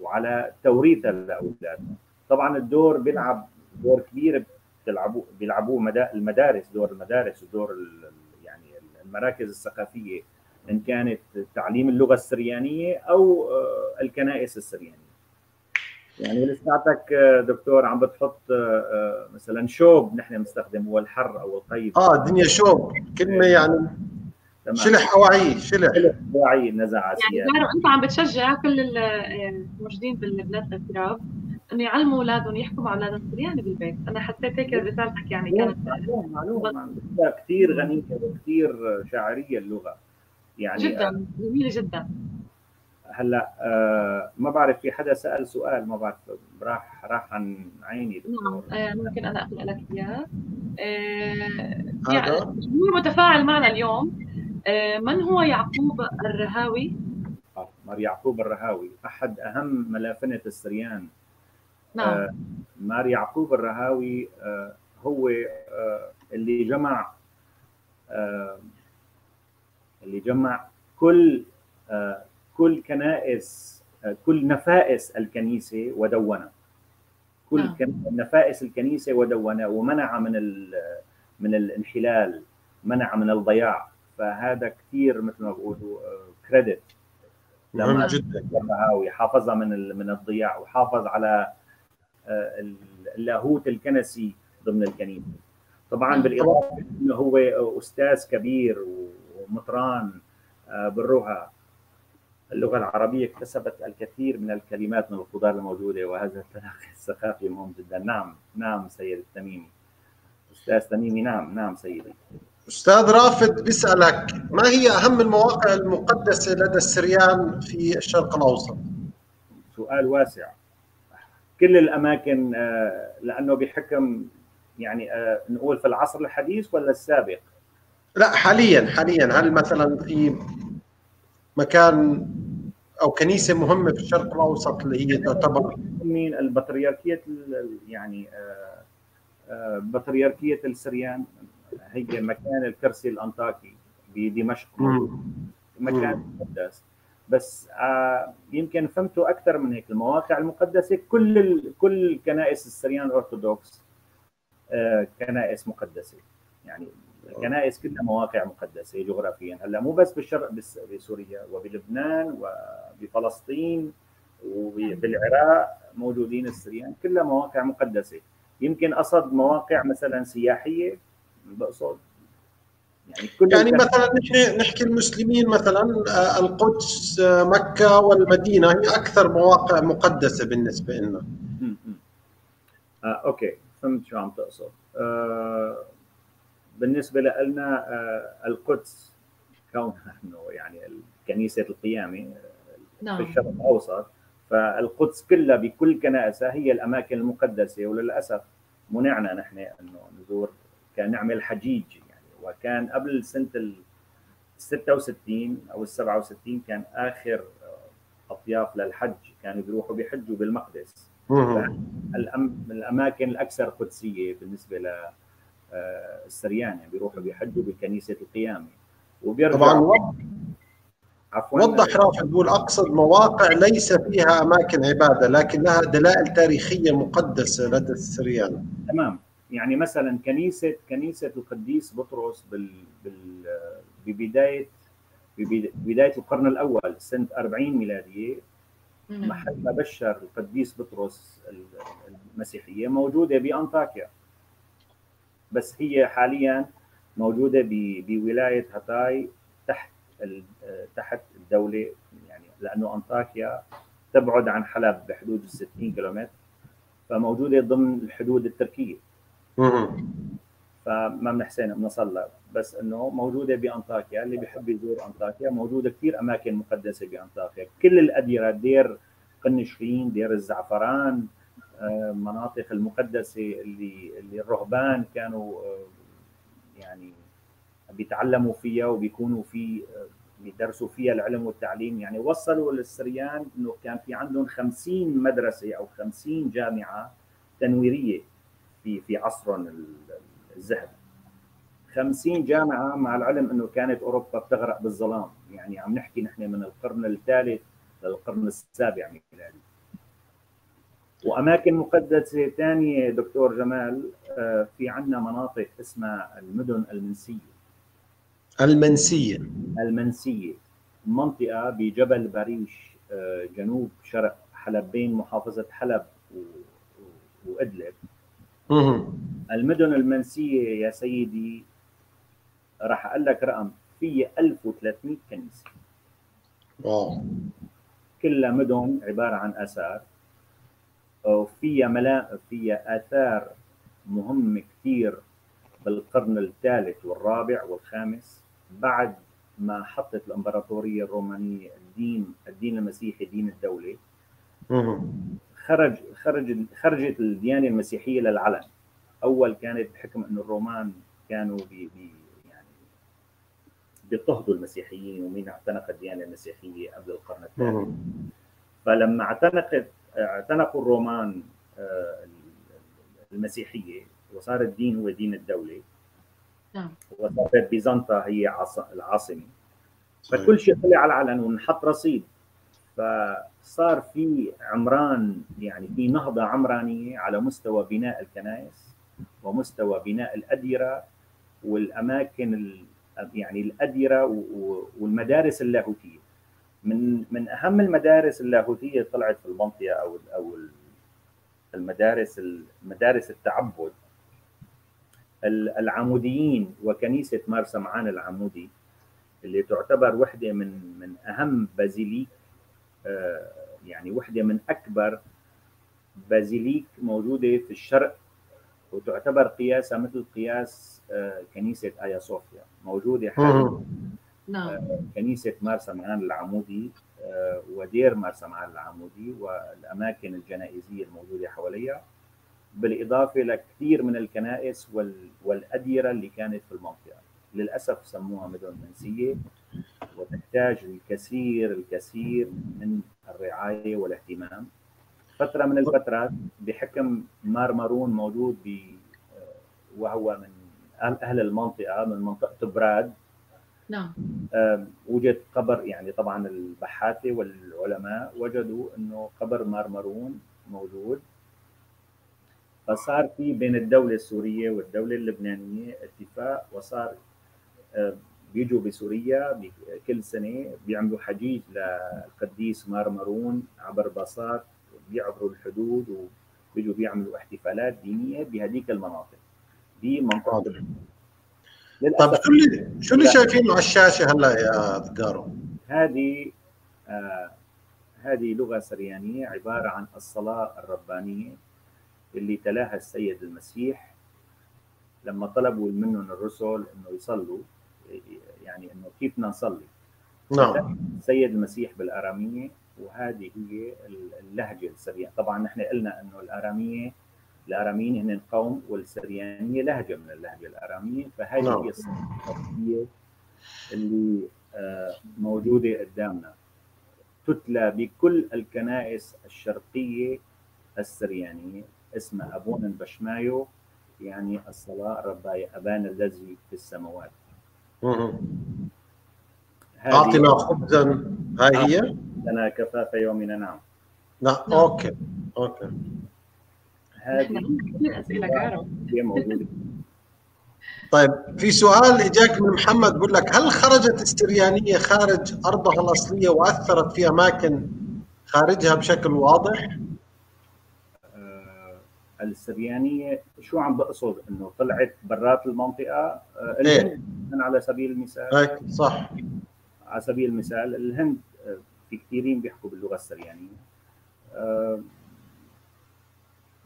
وعلى توريثها لاولادنا. طبعا الدور بيلعب دور كبير، بتلعبوه بيلعبوه المدارس، دور المدارس ودور يعني المراكز الثقافيه، ان كانت تعليم اللغه السريانيه او الكنائس السريانيه. يعني لساتك دكتور عم بتحط مثلا شوب، نحن بنستخدم هو الحر او القيد. اه الدنيا شوب كلمه يعني تمام. شلح اوعيه، شلح اوعيه النزاعات. يعني بتعرف انت عم بتشجع كل الموجودين بالبلاد التراب انه يعلموا اولادهم يحكوا مع اولادهم سرياني بالبيت. انا حسيت هيك رسالتك يعني كانت معلومه كثير غنيه وكثير شاعريه اللغه، يعني جدا جميله جدا. هلا آه ما بعرف، في حدا سال سؤال ما بعرف راح راح عن عيني. نعم آه ممكن انا اقرا لك اياه. يعني الجمهور متفاعل معنا اليوم. آه من هو يعقوب الرهاوي؟ آه مار يعقوب الرهاوي احد اهم ملافنه السريان. نعم آه مار يعقوب الرهاوي آه هو آه اللي جمع آه اللي جمع كل آه كل كنائس كل نفائس الكنيسه ودونها. كل آه. نفائس الكنيسه ودونها ومنع من ال من الانحلال، منع من الضياع. فهذا كثير مثل ما بقولوا كريدت مهم جدا. وحافظها من من الضياع، وحافظ على اللاهوت الكنسي ضمن الكنيسه. طبعا بالاضافه انه هو استاذ كبير ومطران بالرها. اللغة العربية اكتسبت الكثير من الكلمات من القدرات الموجودة، وهذا التناقض الثقافي مهم جدا. نعم نعم سيد التميمي، أستاذ تميمي. نعم نعم سيدي. أستاذ رافد بيسألك ما هي أهم المواقع المقدسة لدى السريان في الشرق الأوسط؟ سؤال واسع. كل الأماكن، لأنه بحكم يعني نقول في العصر الحديث ولا السابق؟ لا حاليا حاليا. هل مثلا في مكان او كنيسه مهمه في الشرق الاوسط اللي هي تعتبر من البطريركيه يعني بطريركيه السريان، هي مكان الكرسي الانطاكي بدمشق، مكان مقدس. بس آه يمكن فهمته اكثر من هيك. المواقع المقدسه كل ال... كل كنائس السريان الارثوذكس آه كنائس مقدسه، يعني الكنائس كلها مواقع مقدسه جغرافيا. هلا مو بس بالشرق، بس بسوريا وبلبنان وبفلسطين وبالعراق موجودين السريان، كلها مواقع مقدسه. يمكن قصد مواقع مثلا سياحيه بقصد يعني, يعني مثلا نحن نحكي المسلمين مثلا القدس، مكة والمدينة هي أكثر مواقع مقدسة بالنسبة لنا. آه، أوكي فهمت شو عم تقصد. آه، بالنسبة لنا آه، القدس كونها إنه يعني كنيسة القيامة في الشرق الأوسط، فالقدس كلها بكل كنائسها هي الأماكن المقدسة، وللأسف منعنا نحن إنه نزور كنعمل حجيج. وكان قبل سنه ال ستة وستين او ال سبعة وستين كان اخر اطياف للحج، كانوا بيروحوا بيحجوا بالمقدس. الاماكن الاكثر قدسيه بالنسبه للسريان يعني بيروحوا بيحجوا بكنيسه القيامه وبيرجعوا. طبعا عفوا وضح رافض، بقول اقصد مواقع ليس فيها اماكن عباده لكن لها دلائل تاريخيه مقدسه لدى السريان. تمام، يعني مثلا كنيسه كنيسه القديس بطرس بال بال ببدايه ببدايه القرن الاول سنه أربعين ميلاديه، محل ما بشر القديس بطرس المسيحيه موجوده بانطاكيا، بس هي حاليا موجوده بولايه هاتاي تحت تحت الدوله، يعني لانه انطاكيا تبعد عن حلب بحدود ال ستين كيلومتر، فموجوده ضمن الحدود التركيه. فما بنحسن بنصلى، بس انه موجوده بانطاكيا. اللي بيحب يزور انطاكيا موجوده كثير اماكن مقدسه بانطاكيا، كل الاديره، دير قنشلين، دير الزعفران، المناطق المقدسه اللي اللي الرهبان كانوا يعني بيتعلموا فيها وبيكونوا في بيدرسوا فيها العلم والتعليم. يعني وصلوا للسريان انه كان في عندهم خمسين مدرسه او خمسين جامعه تنويريه في في عصرهم الذهبي. خمسين جامعه، مع العلم انه كانت اوروبا بتغرق بالظلام، يعني عم نحكي نحن من القرن الثالث للقرن السابع ميلادي. واماكن مقدسه ثانيه دكتور جمال، في عندنا مناطق اسمها المدن المنسيه. المنسيه المنسيه منطقه بجبل باريش جنوب شرق حلب بين محافظه حلب وادلب. المدن المنسيه يا سيدي راح اقول لك رقم، في ألف وثلاثمئة كنيسه. واو. كلها مدن عباره عن اثار، وفيها ملا فيها اثار مهمه كثير بالقرن الثالث والرابع والخامس، بعد ما حطت الامبراطوريه الرومانيه الدين الدين المسيحي دين الدوله. خرج خرج خرجت الديانه المسيحيه للعلن. اول كانت بحكم انه الرومان كانوا بي بي يعني بيضطهدوا المسيحيين، ومين اعتنق الديانه المسيحيه قبل القرن الثالث. فلما اعتنقت اعتنقوا الرومان المسيحيه وصار الدين هو دين الدوله، وصارت بيزنطه هي العاصمه، فكل شيء طلع على العلن ونحط رصيد. فصار في عمران، يعني في نهضة عمرانية على مستوى بناء الكنائس ومستوى بناء الأديرة والأماكن، يعني الأديرة والمدارس اللاهوتية. من من أهم المدارس اللاهوتية طلعت في المنطقة أو أو المدارس مدارس التعبد، العموديين وكنيسة مار سمعان العمودي اللي تعتبر وحدة من من أهم بازيليك، يعني وحده من اكبر بازيليك موجوده في الشرق، وتعتبر قياسها مثل قياس كنيسه ايا صوفيا، موجوده حاليا. كنيسه مار سمعان العمودي ودير مار سمعان العمودي والاماكن الجنائزيه الموجوده حواليها، بالاضافه لكثير من الكنائس والاديره اللي كانت في المنطقه. للاسف سموها مدن منسيه، وتحت يحتاج الكثير الكثير من الرعاية والاهتمام. فترة من الفترات بحكم مار مارون موجود ب وهو من أهل المنطقة من منطقة براد، نعم، وجد قبر، يعني طبعا البحاثة والعلماء وجدوا أنه قبر مار مارون موجود. فصار في بين الدولة السورية والدولة اللبنانية اتفاق، وصار بيجوا بسوريا كل سنة بيعملوا حجيج للقديس مار مارون عبر باصات، بيعبروا الحدود وبيجوا بيعملوا احتفالات دينية بهذيك المناطق بمنطقة. طب شو اللي شو اللي شايفينه على الشاشة هلا يا قارو؟ هذه آه هذه لغة سريانية عبارة عن الصلاة الربانية اللي تلاها السيد المسيح لما طلبوا منهم الرسل انه يصلوا، يعني انه كيف بدنا نصلي. نعم، السيد المسيح بالاراميه، وهذه هي اللهجه السريانيه. طبعا نحن قلنا انه الاراميه الاراميين هن قوم والسريانيه لهجه من اللهجه الاراميه، فهذه نعم. هي الصفحيه اللي موجوده قدامنا تتلى بكل الكنائس الشرقيه السريانيه. اسمها أبونا بشمايو، يعني الصلاة الرباية أبانا الذي في السماوات. أعطنا خبزا، هاي هي لنا كفاف يومنا. نعم لا أوكي أوكي هذه كثير أسئلة قارو هي موجودة. طيب في سؤال إجاك من محمد بقول لك، هل خرجت السريانية خارج أرضها الأصلية وأثرت في أماكن خارجها بشكل واضح؟ السريانية شو عم بقصد؟ انه طلعت برات المنطقة الهند إيه؟ على سبيل المثال إيه؟ صح، على سبيل المثال الهند في كثيرين بيحكوا باللغة السريانية. أه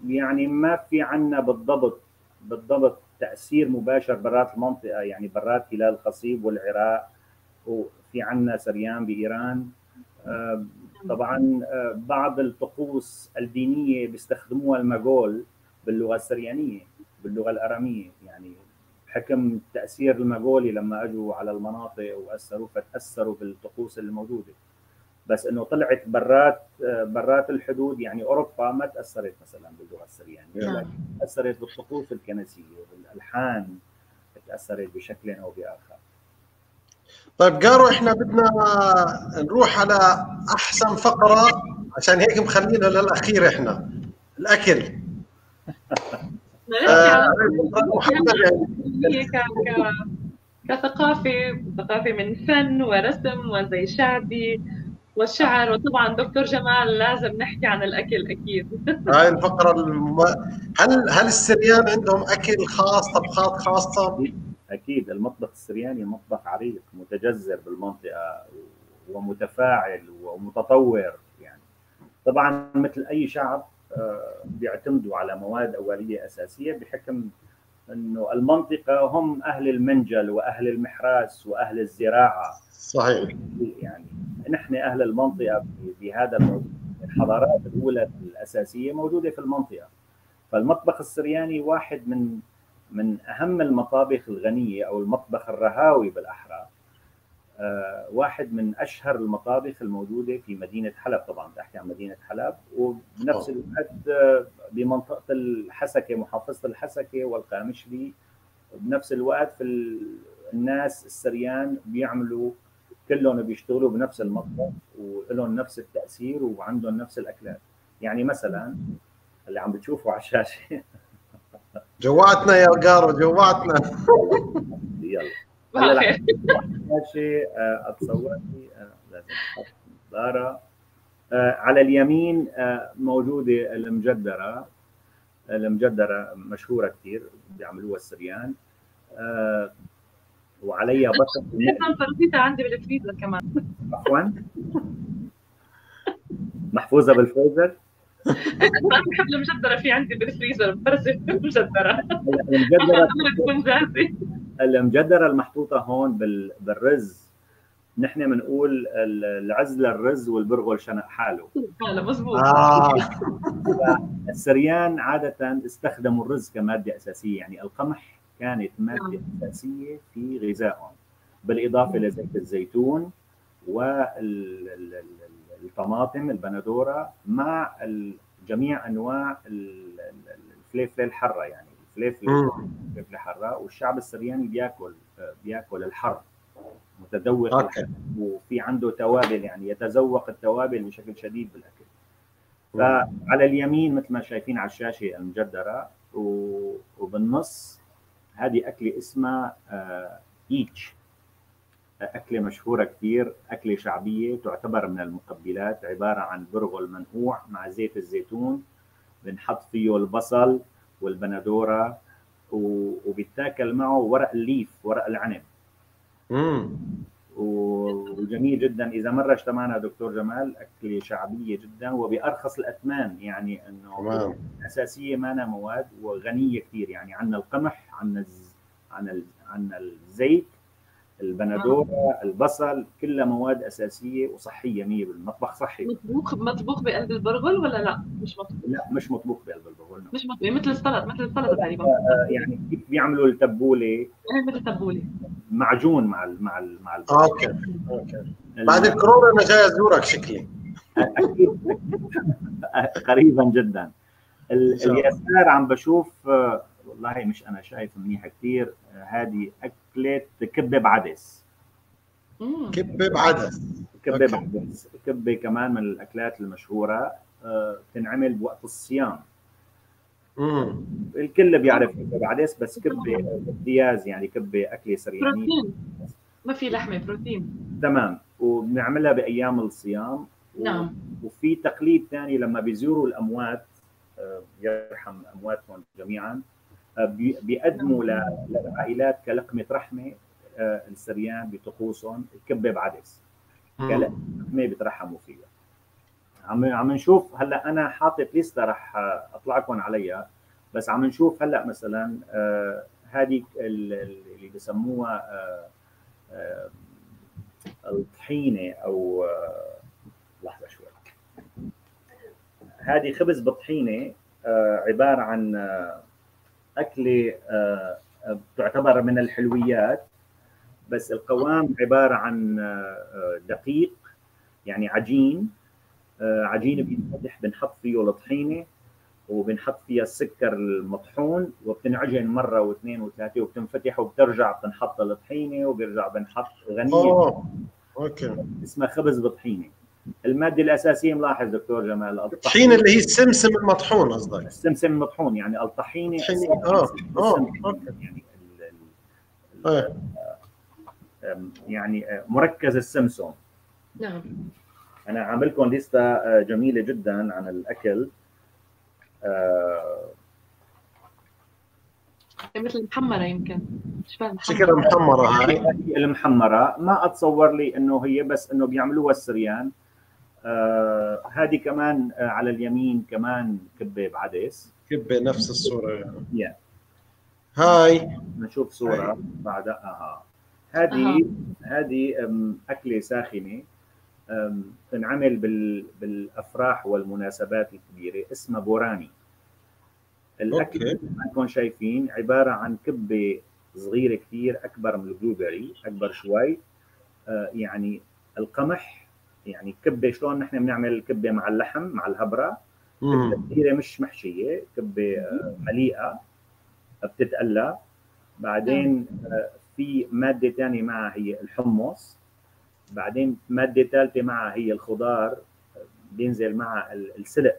يعني ما في عنا بالضبط بالضبط تأثير مباشر برات المنطقة، يعني برات هلال الخصيب والعراق، وفي عنا سريان بإيران. أه طبعا بعض الطقوس الدينيه بيستخدموها المغول باللغه السريانيه باللغه الاراميه، يعني بحكم التاثير المغولي لما اجوا على المناطق واثروا فتاثروا بالطقوس الموجوده. بس انه طلعت برات برات الحدود، يعني اوروبا ما تاثرت مثلا باللغه السريانيه، تاثرت بالطقوس الكنسيه والالحان، تاثرت بشكل او باخر. طيب قارو، احنا بدنا نروح على احسن فقره، عشان هيك مخلينا للاخير احنا الاكل. آه كثقافه ثقافه من فن ورسم وزي شعبي والشعر، وطبعا دكتور جمال لازم نحكي عن الاكل اكيد. هاي الفقره الم... هل هل السريان عندهم اكل خاص، طبخات خاصه؟ أكيد المطبخ السرياني مطبخ عريق متجذر بالمنطقة ومتفاعل ومتطور. يعني طبعا مثل أي شعب بيعتمدوا على مواد أولية أساسية بحكم أنه المنطقة هم أهل المنجل وأهل المحراس وأهل الزراعة. صحيح، يعني نحن أهل المنطقة بهذا الموضوع. الحضارات الأولى الأساسية موجودة في المنطقة، فالمطبخ السرياني واحد من من أهم المطابخ الغنية، أو المطبخ الرهاوي بالأحرى، أه واحد من أشهر المطابخ الموجودة في مدينة حلب. طبعاً بحكي عن مدينة حلب، وبنفس الوقت بمنطقة الحسكة، محافظة الحسكة والقامشلي. بنفس الوقت في الناس السريان بيعملوا كلهم بيشتغلوا بنفس المطبخ ولهم نفس التأثير وعندهم نفس الأكلات. يعني مثلاً اللي عم بتشوفه على الشاشة جوعتنا يا قارو، جوعتنا. يلا هلا ماشي، اتصور لازم احط نظاره. على اليمين موجوده المجدره، المجدره مشهوره كثير بيعملوها السريان، وعليها بصل. انا فرزتها عندي بالفريزر كمان، عفوا محفوظه بالفريزر. انا بحب المجدره، في عندي بالفريزر برزه مجدره. المجدره تكون جاهزه، المجدره المحطوطه هون بالرز، نحن بنقول العزله الرز والبرغل شنق حاله. لا مزبوط. آه. السريان عاده استخدموا الرز كماده اساسيه، يعني القمح كانت ماده اساسيه في غذائهم، بالاضافه لزيت الزيتون والطماطم البندوره مع جميع انواع الفليفله الحره، يعني الفليفله الفليفله الحره، والشعب السرياني بياكل بياكل الحر متذوق الحر، وفي عنده توابل، يعني يتذوق التوابل بشكل شديد بالاكل. فعلى اليمين مثل ما شايفين على الشاشه المجدره، وبالنص هذه اكله اسمها ايتش، أكلة مشهورة كثير، أكلة شعبية تعتبر من المقبلات، عبارة عن برغل منقوع مع زيت الزيتون، بنحط فيه البصل والبندورة، وبيتاكل معه ورق الليف، ورق العنب. امم وجميل جدا، إذا مرة اجتمعنا دكتور جمال، أكلة شعبية جدا وبأرخص الأثمان، يعني إنه أساسية مانا مواد وغنية كثير، يعني عندنا القمح، عندنا عن عن الزيت، البندوره، البصل، كلها مواد اساسيه وصحيه مية بالمية. المطبخ صحي. مطبوخ مطبوخ بقلب البرغل ولا لا؟ مش مطبوخ. لا مش مطبوخ بقلب البرغل. مش مطبوخ مثل السلطه، مثل السلطه تقريبا. يعني كيف بيعملوا التبوله؟ مثل التبوله. معجون مع ال مع ال مع البرغل. اوكي اوكي. بعد الكورونا انا جاي ازورك شكلي. اكيد قريبا جدا. اليسار عم بشوف، والله مش انا شايف منيح كثير، هذه اكله كبه بعدس. كبه بعدس كبه بعدس كبه كمان من الاكلات المشهوره، بتنعمل بوقت الصيام. امم الكل بيعرف كبه بعدس، بس كبه امتياز، يعني كبه اكله سريانيه، ما في لحمه، بروتين. تمام، وبنعملها بايام الصيام. نعم. وفي تقليد ثاني لما بيزوروا الاموات، يرحم امواتهم جميعا، بيقدموا للعائلات كلقمه رحمه، السريان بطقوسهم كبه بعدس، كلقمه بيترحموا فيها. عم عم نشوف هلا، انا حاطط لسته رح اطلعكم عليها، بس عم نشوف هلا مثلا هذه اللي بسموها الطحينه، او لحظه شوي، هذه خبز بالطحينه، عباره عن أكلة تعتبر من الحلويات، بس القوام عبارة عن دقيق، يعني عجين، عجين بينفتح، بنحط فيه الطحينة وبنحط فيها السكر المطحون، وبتنعجن مرة واثنين وثلاثة، وبتنفتح وبترجع بتنحط الطحينة، وبيرجع بنحط غنية. أوه. أوكي. اسمها خبز بطحينة. المادة الأساسية ملاحظ دكتور جمال، الطحينة اللي هي السمسم المطحون. قصدك السمسم المطحون، يعني الطحينة. اه اه يعني ال ال يعني مركز السمسم. نعم. أنا عامل لكم لستة جميلة جدا عن الأكل. آه مثل محمرة، يمكن شكلها محمرة. هاي المحمرة ما أتصور لي إنه هي، بس إنه بيعملوها السريان. آه هذه كمان آه على اليمين، كمان كبه بعدس، كبه نفس الصوره يعني. yeah. هاي نشوف صوره بعدها. هذه هذه اكله ساخنه، تنعمل بال بالافراح والمناسبات الكبيره، اسمها بوراني. الاكل انكم شايفين عباره عن كبه صغيره كثير، اكبر من البلوبري، اكبر شوي. آه يعني القمح، يعني كبه، شلون نحن بنعمل الكبه مع اللحم، مع الهبره، كبه مش محشيه، كبه مليئه، بتتقلى. بعدين في ماده ثانيه معها هي الحمص، بعدين ماده ثالثه معها هي الخضار، بينزل معها السلق.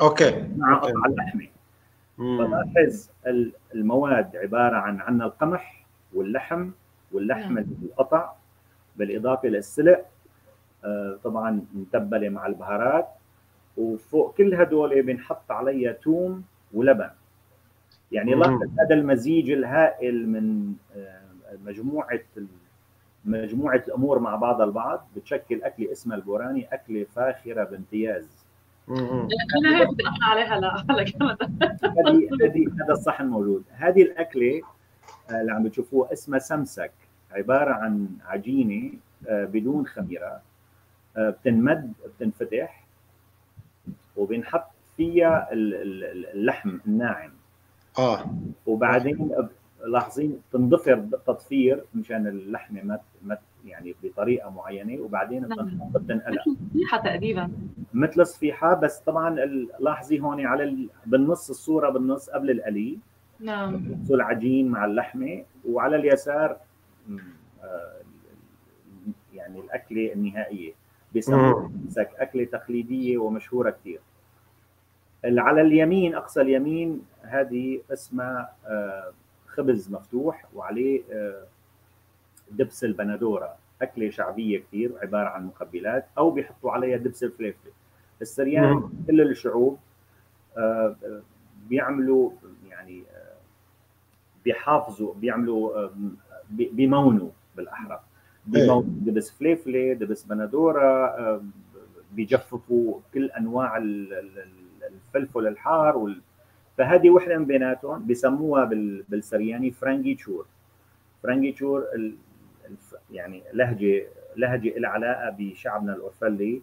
اوكي. مع قطع اللحمه. فلاحظ المواد عباره عن عندنا القمح واللحم واللحم القطع، بالاضافه للسلق، طبعا متبله مع البهارات، وفوق كل هدول بنحط عليها توم ولبن. يعني لاحظ هذا المزيج الهائل من مجموعه مجموعه الامور مع بعضها البعض، بتشكل اكله اسمها البوراني، اكله فاخره بامتياز. انا هيك بدي احكي عليها. لا هلا هذا الصحن موجود. هذه الاكله اللي عم بتشوفوها اسمها سمسك، عباره عن عجينه بدون خميره، بتنمد، بتنفتح، وبنحط فيها اللحم الناعم. اه وبعدين لاحظين تنضفر تضفير مشان اللحمه ما مت... يعني بطريقه معينه وبعدين بتنقلع صفيحه تقريبا مثل صفيحه، بس طبعا لاحظي هون على ال... بالنص الصوره بالنص قبل القلي، نعم العجين مع اللحمه، وعلى اليسار يعني الاكله النهائيه بيسموها اكله تقليديه ومشهوره كثير. على اليمين اقصى اليمين هذه اسمها خبز مفتوح وعليه دبس البندوره، اكله شعبيه كثير عباره عن مقبلات او بيحطوا عليها دبس الفليفل. السريان كل الشعوب بيعملوا يعني بيحافظوا بيعملوا بيمونوا بالاحرى، بيمونوا دبس فليفله دبس بندوره، بيجففوا كل انواع الفلفل الحار وال... فهذه وحده من بيناتهم بسموها بالسرياني فرانجيتشور. فرانجيتشور ال... يعني لهجه لهجه لها علاقه بشعبنا الاورفلي،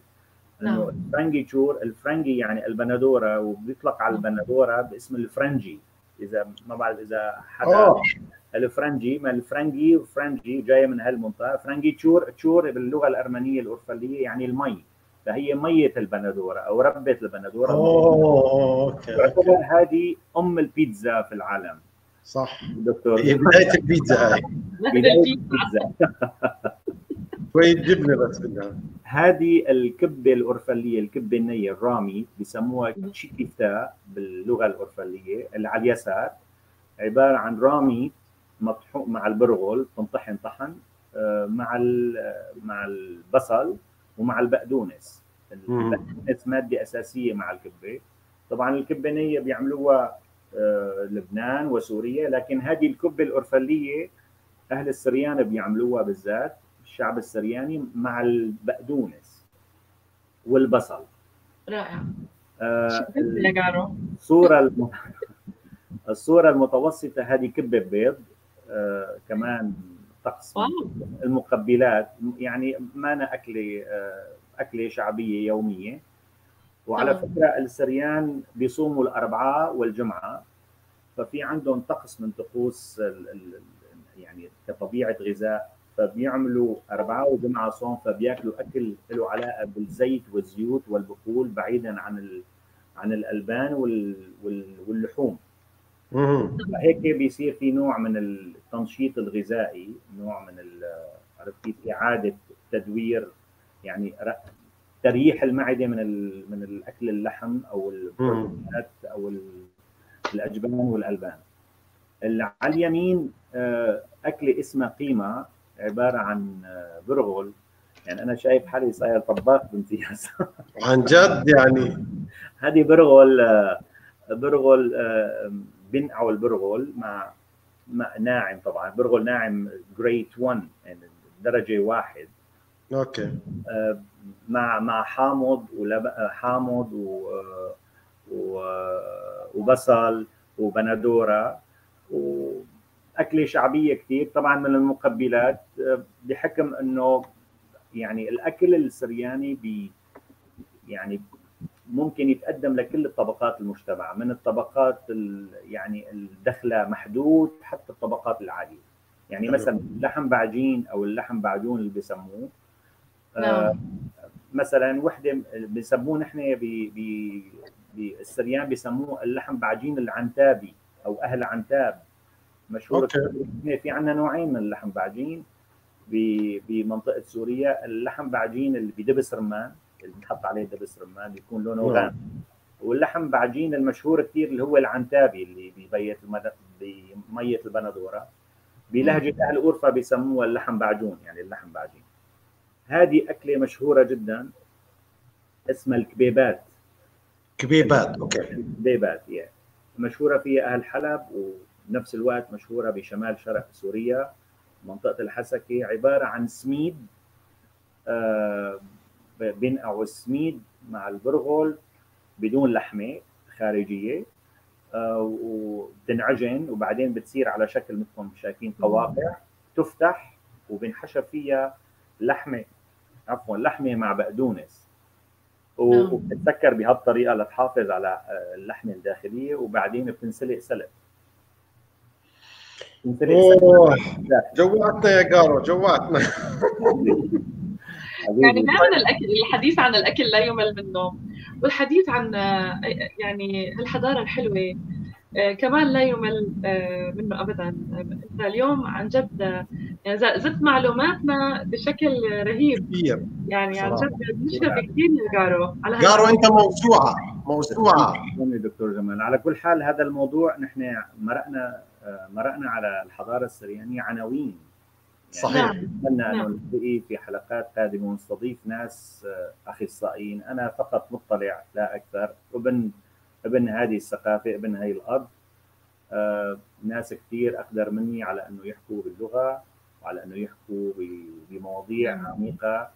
انه الفرانجيتشور الفرنجي يعني البندوره، وبيطلق على البندوره باسم الفرنجي، اذا ما بعرف اذا حدا الفرنجي، ما الفرنجي فرنجي جايه من هالمنطقه. فرانجيتشور تشور باللغه الارمنيه الاورفليه يعني المي، فهي ميه البندوره او ربه البندوره. اوه اوكي. هذه ام البيتزا في العالم. صح دكتور، هي بدايه البيتزا هاي. بدايه البيتزا شويه جبنه بس بدها. هذه الكبه الاورفليه، الكبه النيه الرامي بسموها تشيكيتا باللغه الاورفليه. اللي على اليسار عباره عن رامي مطحون مع البرغل، بتنطحن طحن مع مع البصل ومع البقدونس. البقدونس ماده اساسيه مع الكبه. طبعا الكبه نيه بيعملوها لبنان وسوريا، لكن هذه الكبه الاورفليه اهل السريان بيعملوها بالذات، الشعب السرياني، مع البقدونس والبصل. رائع. آه الصوره الم... الصوره المتوسطه هذه كبه بيض، آه كمان طقس المقبلات، يعني ما أنا أكلة أكلة شعبية يومية. وعلى أوه. فكرة السريان بيصوموا الأربعاء والجمعة، ففي عندهم طقس من طقوس يعني كطبيعة غذاء، فبيعملوا أربعاء وجمعة صوم، فبياكلوا أكل له علاقة بالزيت والزيوت والبخول بعيدا عن ال... عن الألبان وال... وال... واللحوم. فهيك بيصير في نوع من التنشيط الغذائي، نوع من عرفت كيف اعاده تدوير يعني تريح المعده من من الاكل اللحم او البروتينات او الاجبان والالبان. اللي على اليمين اكله اسمها قيمه، عباره عن برغل. يعني انا شايف حالي صاير طباخ بامتياز عن جد. يعني هذه برغل برغل بنقعوا البرغل مع ناعم، طبعا برغل ناعم جريد واحد يعني درجه واحد. اوكي. مع مع حامض ولبن، حامض و... و... وبصل وبندوره، واكله شعبيه كثير. طبعا من المقبلات بحكم انه يعني الاكل السرياني بي يعني ممكن يتقدم لكل الطبقات المجتمع، من الطبقات يعني الدخله محدود حتى الطبقات العاليه. يعني مثلا اللحم بعجين او اللحم بعجون اللي بسموه، آه مثلا وحده بسموه نحن بالسريان بسموه اللحم بعجين العنتابي او اهل عنتاب مشهور. في عندنا نوعين من اللحم بعجين بمنطقه سوريا، اللحم بعجين اللي بدبس رمان، اللي بنحط عليه دبس رمان بيكون لونه غامق، واللحم بعجين المشهور كثير اللي هو العنتابي اللي بميه المد... بميه البندوره. بلهجه اهل اورفا بيسموها اللحم بعجون، يعني اللحم بعجين. هذه اكله مشهوره جدا اسمها الكبيبات. كبيبات، اوكي. الكبيبات يعني مشهوره فيها اهل حلب، وبنفس الوقت مشهوره بشمال شرق سوريا منطقه الحسكه. عباره عن سميد، آه بينقعوا السميد مع البرغل بدون لحمه خارجيه، وبتنعجن وبعدين بتصير على شكل مثلكم شايفين قواقع، تفتح وبنحشى فيها لحمه، عفوا لحمه مع بقدونس، وبتتسكر بهالطريقه لتحافظ على اللحمه الداخليه، وبعدين بتنسلق سلق. جوعتنا يا قارو، جوعتنا. يعني دائما الاكل، الحديث عن الاكل لا يمل منه، والحديث عن يعني الحضاره الحلوه كمان لا يمل منه ابدا. انت اليوم عن جد زدت معلوماتنا بشكل رهيب كثير، يعني عن جد بنشكرك كثير يا قارو. قارو انت موسوعه موسوعه دكتور جمال. على كل حال هذا الموضوع نحن مرقنا مرقنا على الحضاره السريانيه عناوين، يعني صحيح. اتمنى انه نلتقي في حلقات قادمه ونستضيف ناس اخصائيين. انا فقط مطلع لا اكثر، ابن ابن هذه الثقافه، ابن هذه الارض. آه، ناس كثير اقدر مني على انه يحكوا باللغه وعلى انه يحكوا بمواضيع عميقه.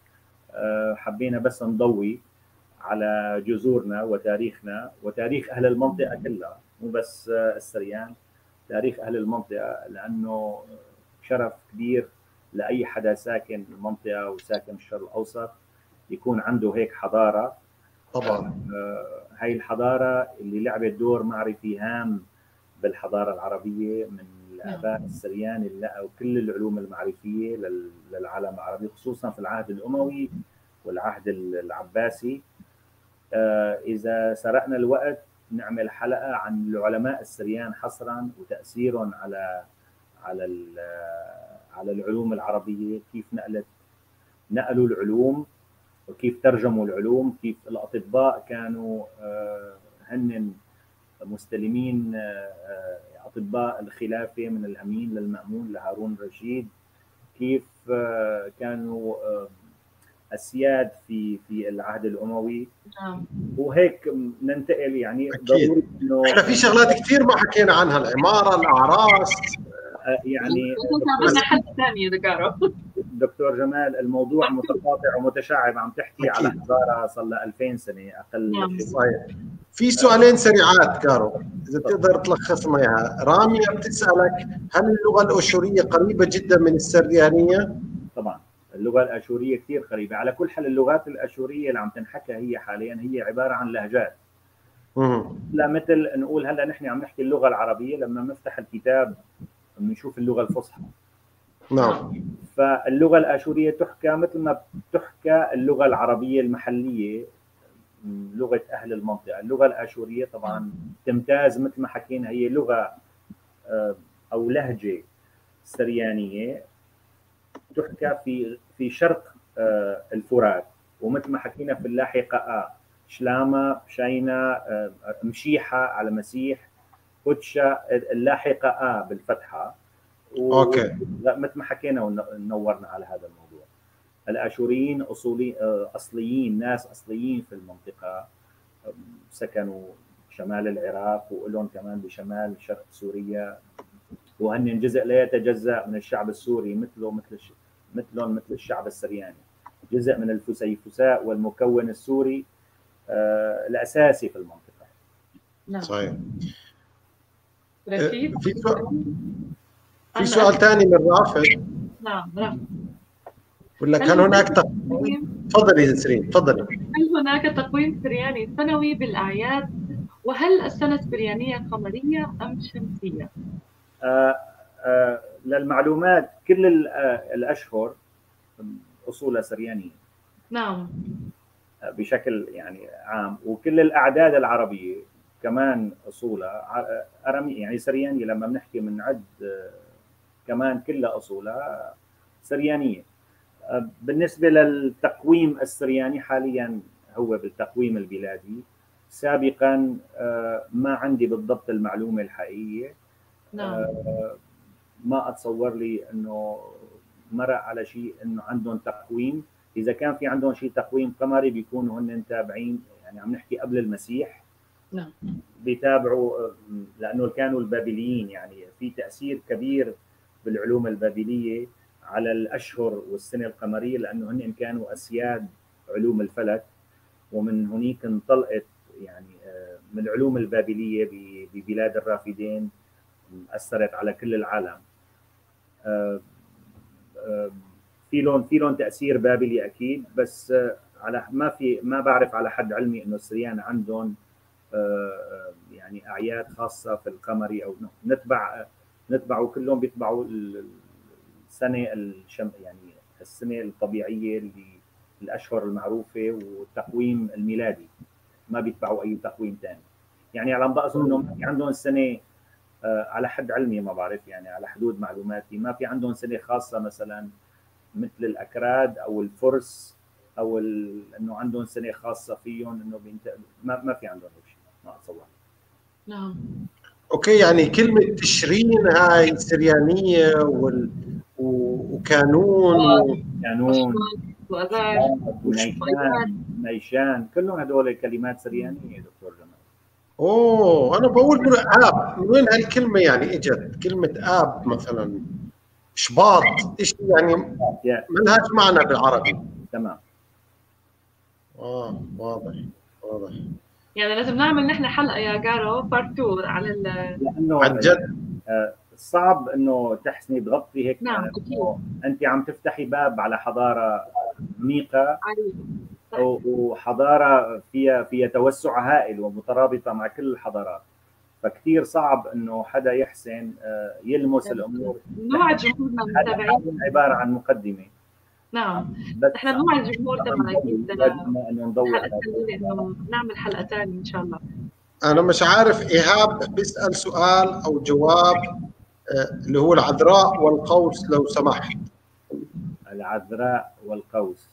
آه، حبينا بس نضوي على جذورنا وتاريخنا وتاريخ اهل المنطقه كلها، مو بس السريان، تاريخ اهل المنطقه، لانه شرف كبير لاي حدا ساكن المنطقه وساكن الشرق الاوسط يكون عنده هيك حضاره. طبعا هاي الحضاره اللي لعبت دور معرفي هام بالحضاره العربيه، من الاباء السريان اللي لقوا كل العلوم المعرفيه للعالم العربي، خصوصا في العهد الاموي والعهد العباسي. اذا سرقنا الوقت نعمل حلقه عن العلماء السريان حصرا وتاثيرهم على على على العلوم العربيه، كيف نقلت نقلوا العلوم وكيف ترجموا العلوم، كيف الاطباء كانوا هن مستلمين اطباء الخلافه من الامين للمامون لهارون الرشيد، كيف كانوا السياد في في العهد الاموي. آه. وهيك ننتقل، يعني ضروري انه احنا في شغلات كثير ما حكينا عنها، العماره، الاعراس، يعني دكتور جمال الموضوع متقاطع ومتشعب. عم تحكي على حضاره صار لها ألفين سنه اقل. في سؤالين سريعات كارو اذا بتقدر تلخص معها. رامية بتسالك هل اللغه الاشوريه قريبه جدا من السريانيه؟ طبعا اللغه الاشوريه كثير قريبه. على كل حال اللغات الاشوريه اللي عم تنحكى هي حاليا هي عباره عن لهجات. لا مثل نقول هلا نحن عم نحكي اللغه العربيه، لما نفتح الكتاب بنشوف اللغه الفصحى. نعم. فاللغه الاشوريه تحكى مثل ما بتحكى اللغه العربيه المحليه، لغه اهل المنطقه. اللغه الاشوريه طبعا تمتاز مثل ما حكينا، هي لغه او لهجه سريانيه تحكى في في شرق الفرات، ومثل ما حكينا في اللاحقه شلامه، شينا، مشيحه على مسيح، قدشة اللاحقه آه بالفتحه. اوكي. مثل ما حكينا ونورنا على هذا الموضوع. الاشوريين اصولي اصليين، ناس اصليين في المنطقه، سكنوا شمال العراق ولهم كمان بشمال شرق سوريا، وهن جزء لا يتجزا من الشعب السوري مثله مثل مثلهم مثل الشعب السرياني، جزء من الفسيفساء والمكون السوري آه الاساسي في المنطقه. نعم صحيح. في سؤال في سؤال ثاني من رافض. نعم رافض بقول لك هل هناك تقويم؟ تفضلي نسرين تفضلي. هل هناك تقويم سرياني سنوي بالاعياد؟ وهل السنه السريانيه قمريه ام شمسيه؟ آه آه للمعلومات كل الاشهر اصولها سريانيه. نعم بشكل يعني عام، وكل الاعداد العربيه كمان اصولها ارامي، يعني سريانيه. لما بنحكي بنعد كمان كلها اصولها سريانيه. بالنسبه للتقويم السرياني حاليا هو بالتقويم البلادي، سابقا ما عندي بالضبط المعلومه الحقيقيه. نعم. ما اتصور لي انه مرق على شيء انه عندهم تقويم. اذا كان في عندهم شيء تقويم قمري بيكونوا هن تابعين، يعني عم نحكي قبل المسيح. نعم بيتابعوا، لانه كانوا البابليين، يعني في تاثير كبير بالعلوم البابليه على الاشهر والسنه القمريه، لانه هن كانوا اسياد علوم الفلك، ومن هنيك انطلقت يعني من العلوم البابليه ببلاد الرافدين، اثرت على كل العالم. في لون في لون تاثير بابلي اكيد، بس على ما في ما بعرف على حد علمي انه السريان عندهم يعني اعياد خاصه في القمري، او نتبع نتبعه كلهم بيتبعوا السنه الشم يعني السنه الطبيعيه اللي الاشهر المعروفه والتقويم الميلادي، ما بيتبعوا اي تقويم ثاني. يعني على انضاء انهم عندهم السنه على حد علمي، ما بعرف يعني على حدود معلوماتي، ما في عندهم سنه خاصه مثلا مثل الاكراد او الفرس او ال... انه عندهم سنه خاصه فيهم انه بينتقلوا، ما... ما في عندهم شيء ما اتصور. نعم. اوكي، يعني كلمه تشرين هاي سريانيه وال... و... وكانون و... كانون واذان ونيشان نيشان كلهم هدول كلمات سريانيه يا دكتور جمال. اوه انا بقول من اب، من وين هالكلمه يعني اجت؟ كلمه اب مثلا شباط ايش يعني؟ ما لهاش معنى بالعربي. تمام. اه واضح واضح. يعني لازم نعمل نحن حلقه يا قارو بارت اثنين على ال لانه عن جد صعب انه تحسني تغطي هيك. نعم اكيد. انت عم تفتحي باب على حضاره عميقه وحضاره فيها فيها توسع هائل ومترابطه مع كل الحضارات، فكثير صعب انه حدا يحسن يلمس الامور. نوعد جمهورنا المتابعين عباره عن مقدمه. نعم نحن بنوعد الجمهور تبعنا اكيد انه نضوي انه نعمل حلقه ثانيه ان شاء الله. انا مش عارف، ايهاب بيسال سؤال او جواب اللي هو العذراء والقوس لو سمحت. العذراء والقوس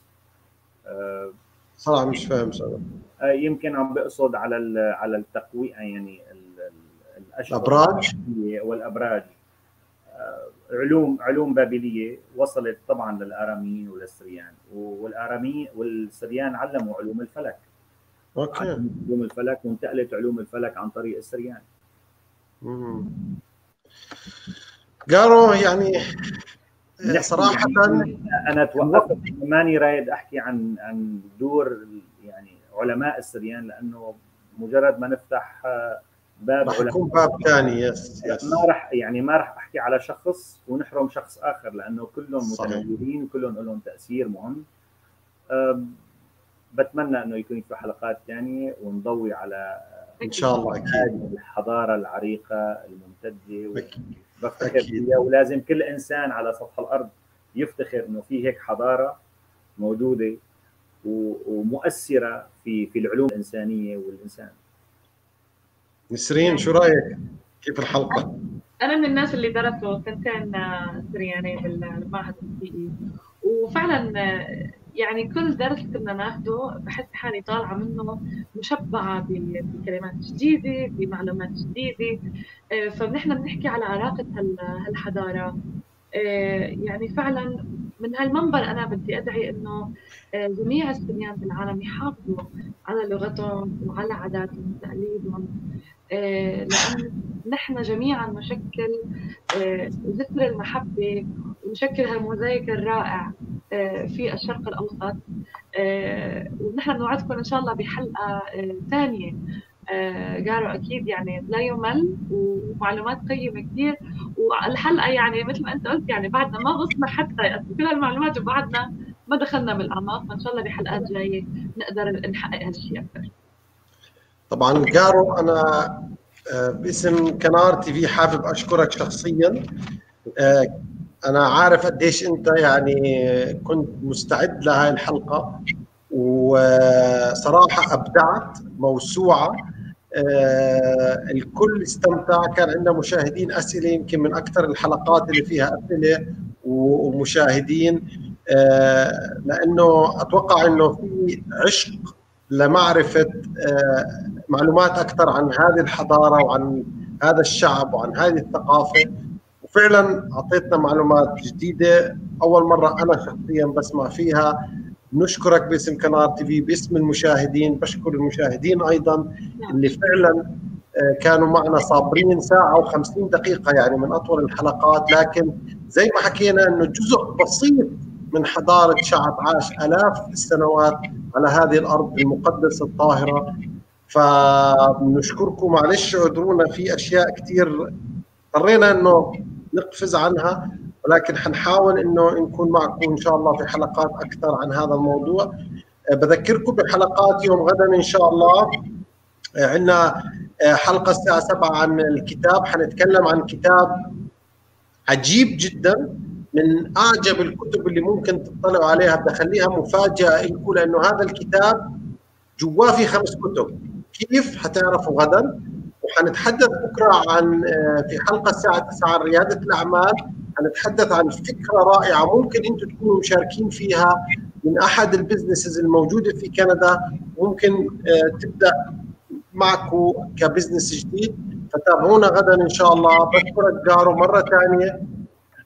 صراحه مش فاهم صراحه. يمكن عم بقصد على على التقويم يعني الاشهر الابراج والابراج. علوم علوم بابليه وصلت طبعا للاراميين وللسريان، والاراميين والسريان علموا علوم الفلك. اوكي. علوم الفلك وانتقلت علوم الفلك عن طريق السريان. امم قارو يعني صراحه انا توقفت، ماني رايد احكي عن عن دور يعني علماء السريان لانه مجرد ما نفتح باب رح يكون باب ثاني. يس يس ما راح يعني ما راح احكي على شخص ونحرم شخص اخر لانه كلهم متميزين وكلهم لهم تاثير مهم. بتمنى انه يكون في حلقات ثانيه ونضوي على ان شاء الله اكيد الحضاره العريقه الممتده وبفتخر فيها، ولازم كل انسان على سطح الارض يفتخر انه في هيك حضاره موجوده ومؤثره في في العلوم الانسانيه والانسان. نسرين شو رايك؟ كيف الحلقه؟ انا من الناس اللي درسوا سنتين سريانيه بالمعهد التنسيقي، وفعلا يعني كل درس كنا ناخده بحس حالي طالعه منه مشبعه بكلمات جديده بمعلومات جديده. فنحن بنحكي على علاقه هالحضاره، يعني فعلا من هالمنبر انا بدي ادعي انه جميع السريان بالعالم يحافظوا على لغتهم وعلى عاداتهم وتقاليدهم، لأن نحن جميعا نشكل جسر المحبه ونشكل هالموزايك الرائع في الشرق الاوسط. ونحن بنوعدكم ان شاء الله بحلقه ثانيه قارو اكيد يعني لا يمل ومعلومات قيمه كثير. والحلقه يعني مثل ما انت قلت يعني بعدنا ما غصنا حتى كل هالمعلومات وبعدنا ما دخلنا بالاعماق، فان شاء الله بحلقات جايه نقدر نحقق هالشيء اكثر. طبعا قارو انا باسم كنار تي في حابب اشكرك شخصيا. انا عارف قديش انت يعني كنت مستعد لهي الحلقه وصراحه ابدعت موسوعه، الكل استمتع. كان عندنا مشاهدين اسئله يمكن من اكثر الحلقات اللي فيها اسئله ومشاهدين، لانه اتوقع انه في عشق لمعرفه معلومات اكثر عن هذه الحضاره وعن هذا الشعب وعن هذه الثقافه، وفعلا اعطيتنا معلومات جديده اول مره انا شخصيا بسمع فيها. نشكرك باسم قناه تي في، باسم المشاهدين بشكر المشاهدين ايضا اللي فعلا كانوا معنا صابرين ساعه وخمسين دقيقه، يعني من اطول الحلقات، لكن زي ما حكينا انه جزء بسيط من حضاره شعب عاش الاف السنوات على هذه الارض المقدسه الطاهره. فبنشكركم، معلش اعذرونا في اشياء كثير اضطرينا انه نقفز عنها، ولكن حنحاول انه نكون معكم ان شاء الله في حلقات اكثر عن هذا الموضوع. بذكركم بحلقات يوم غدا ان شاء الله، عندنا حلقه الساعه سبعة عن الكتاب، حنتكلم عن كتاب عجيب جدا، من اعجب الكتب اللي ممكن تطلعوا عليها. بخليها مفاجاه لكم لانه هذا الكتاب جواه في خمس كتب. كيف حتعرفوا غدا، وحنتحدث بكره عن في حلقه الساعه تسعة عن رياده الاعمال. حنتحدث عن فكره رائعه ممكن انتم تكونوا مشاركين فيها من احد البزنسز الموجوده في كندا، ممكن تبدا معكم كبزنس جديد. فتابعونا غدا ان شاء الله. بشكرك قارو مره ثانيه.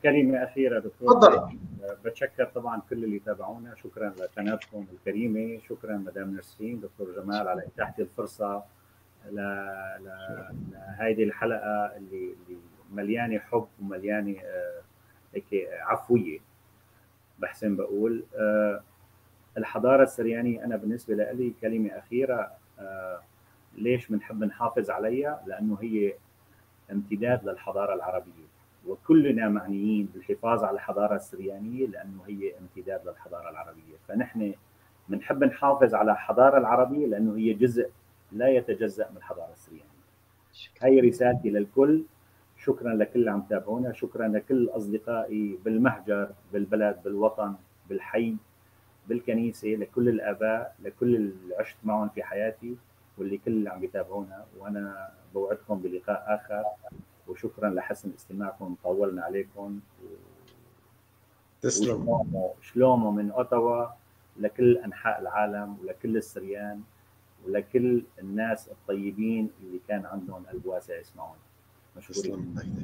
كلمه اخيره دكتور. تفضل. بتشكر طبعا كل اللي تابعونا، شكرا لقناتكم الكريمه، شكرا مدام نسرين، دكتور جمال، على اتاحه الفرصه ل لهيدي الحلقه اللي اللي مليانه حب ومليانه هيك عفويه، بحسن بقول. الحضاره السريانيه انا بالنسبه لي كلمه اخيره، ليش بنحب نحافظ عليها؟ لانه هي امتداد للحضاره العربيه، وكلنا معنيين بالحفاظ على الحضاره السريانيه لانه هي امتداد للحضاره العربيه، فنحن بنحب نحافظ على الحضاره العربيه لانه هي جزء لا يتجزأ من الحضاره السريانيه. هي رسالتي للكل، شكرا لكل اللي عم تابعونا، شكرا لكل اصدقائي بالمهجر، بالبلد، بالوطن، بالحي، بالكنيسه، لكل الاباء، لكل اللي عشت معهم في حياتي، واللي كل اللي عم يتابعونا، وانا بوعدكم بلقاء اخر. وشكرا لحسن استماعكم، طولنا عليكم. تسلم. شلومو من اوتاوا لكل انحاء العالم، ولكل السريان، ولكل الناس الطيبين اللي كان عندهم قلب واسع يسمعونا. مشكورين.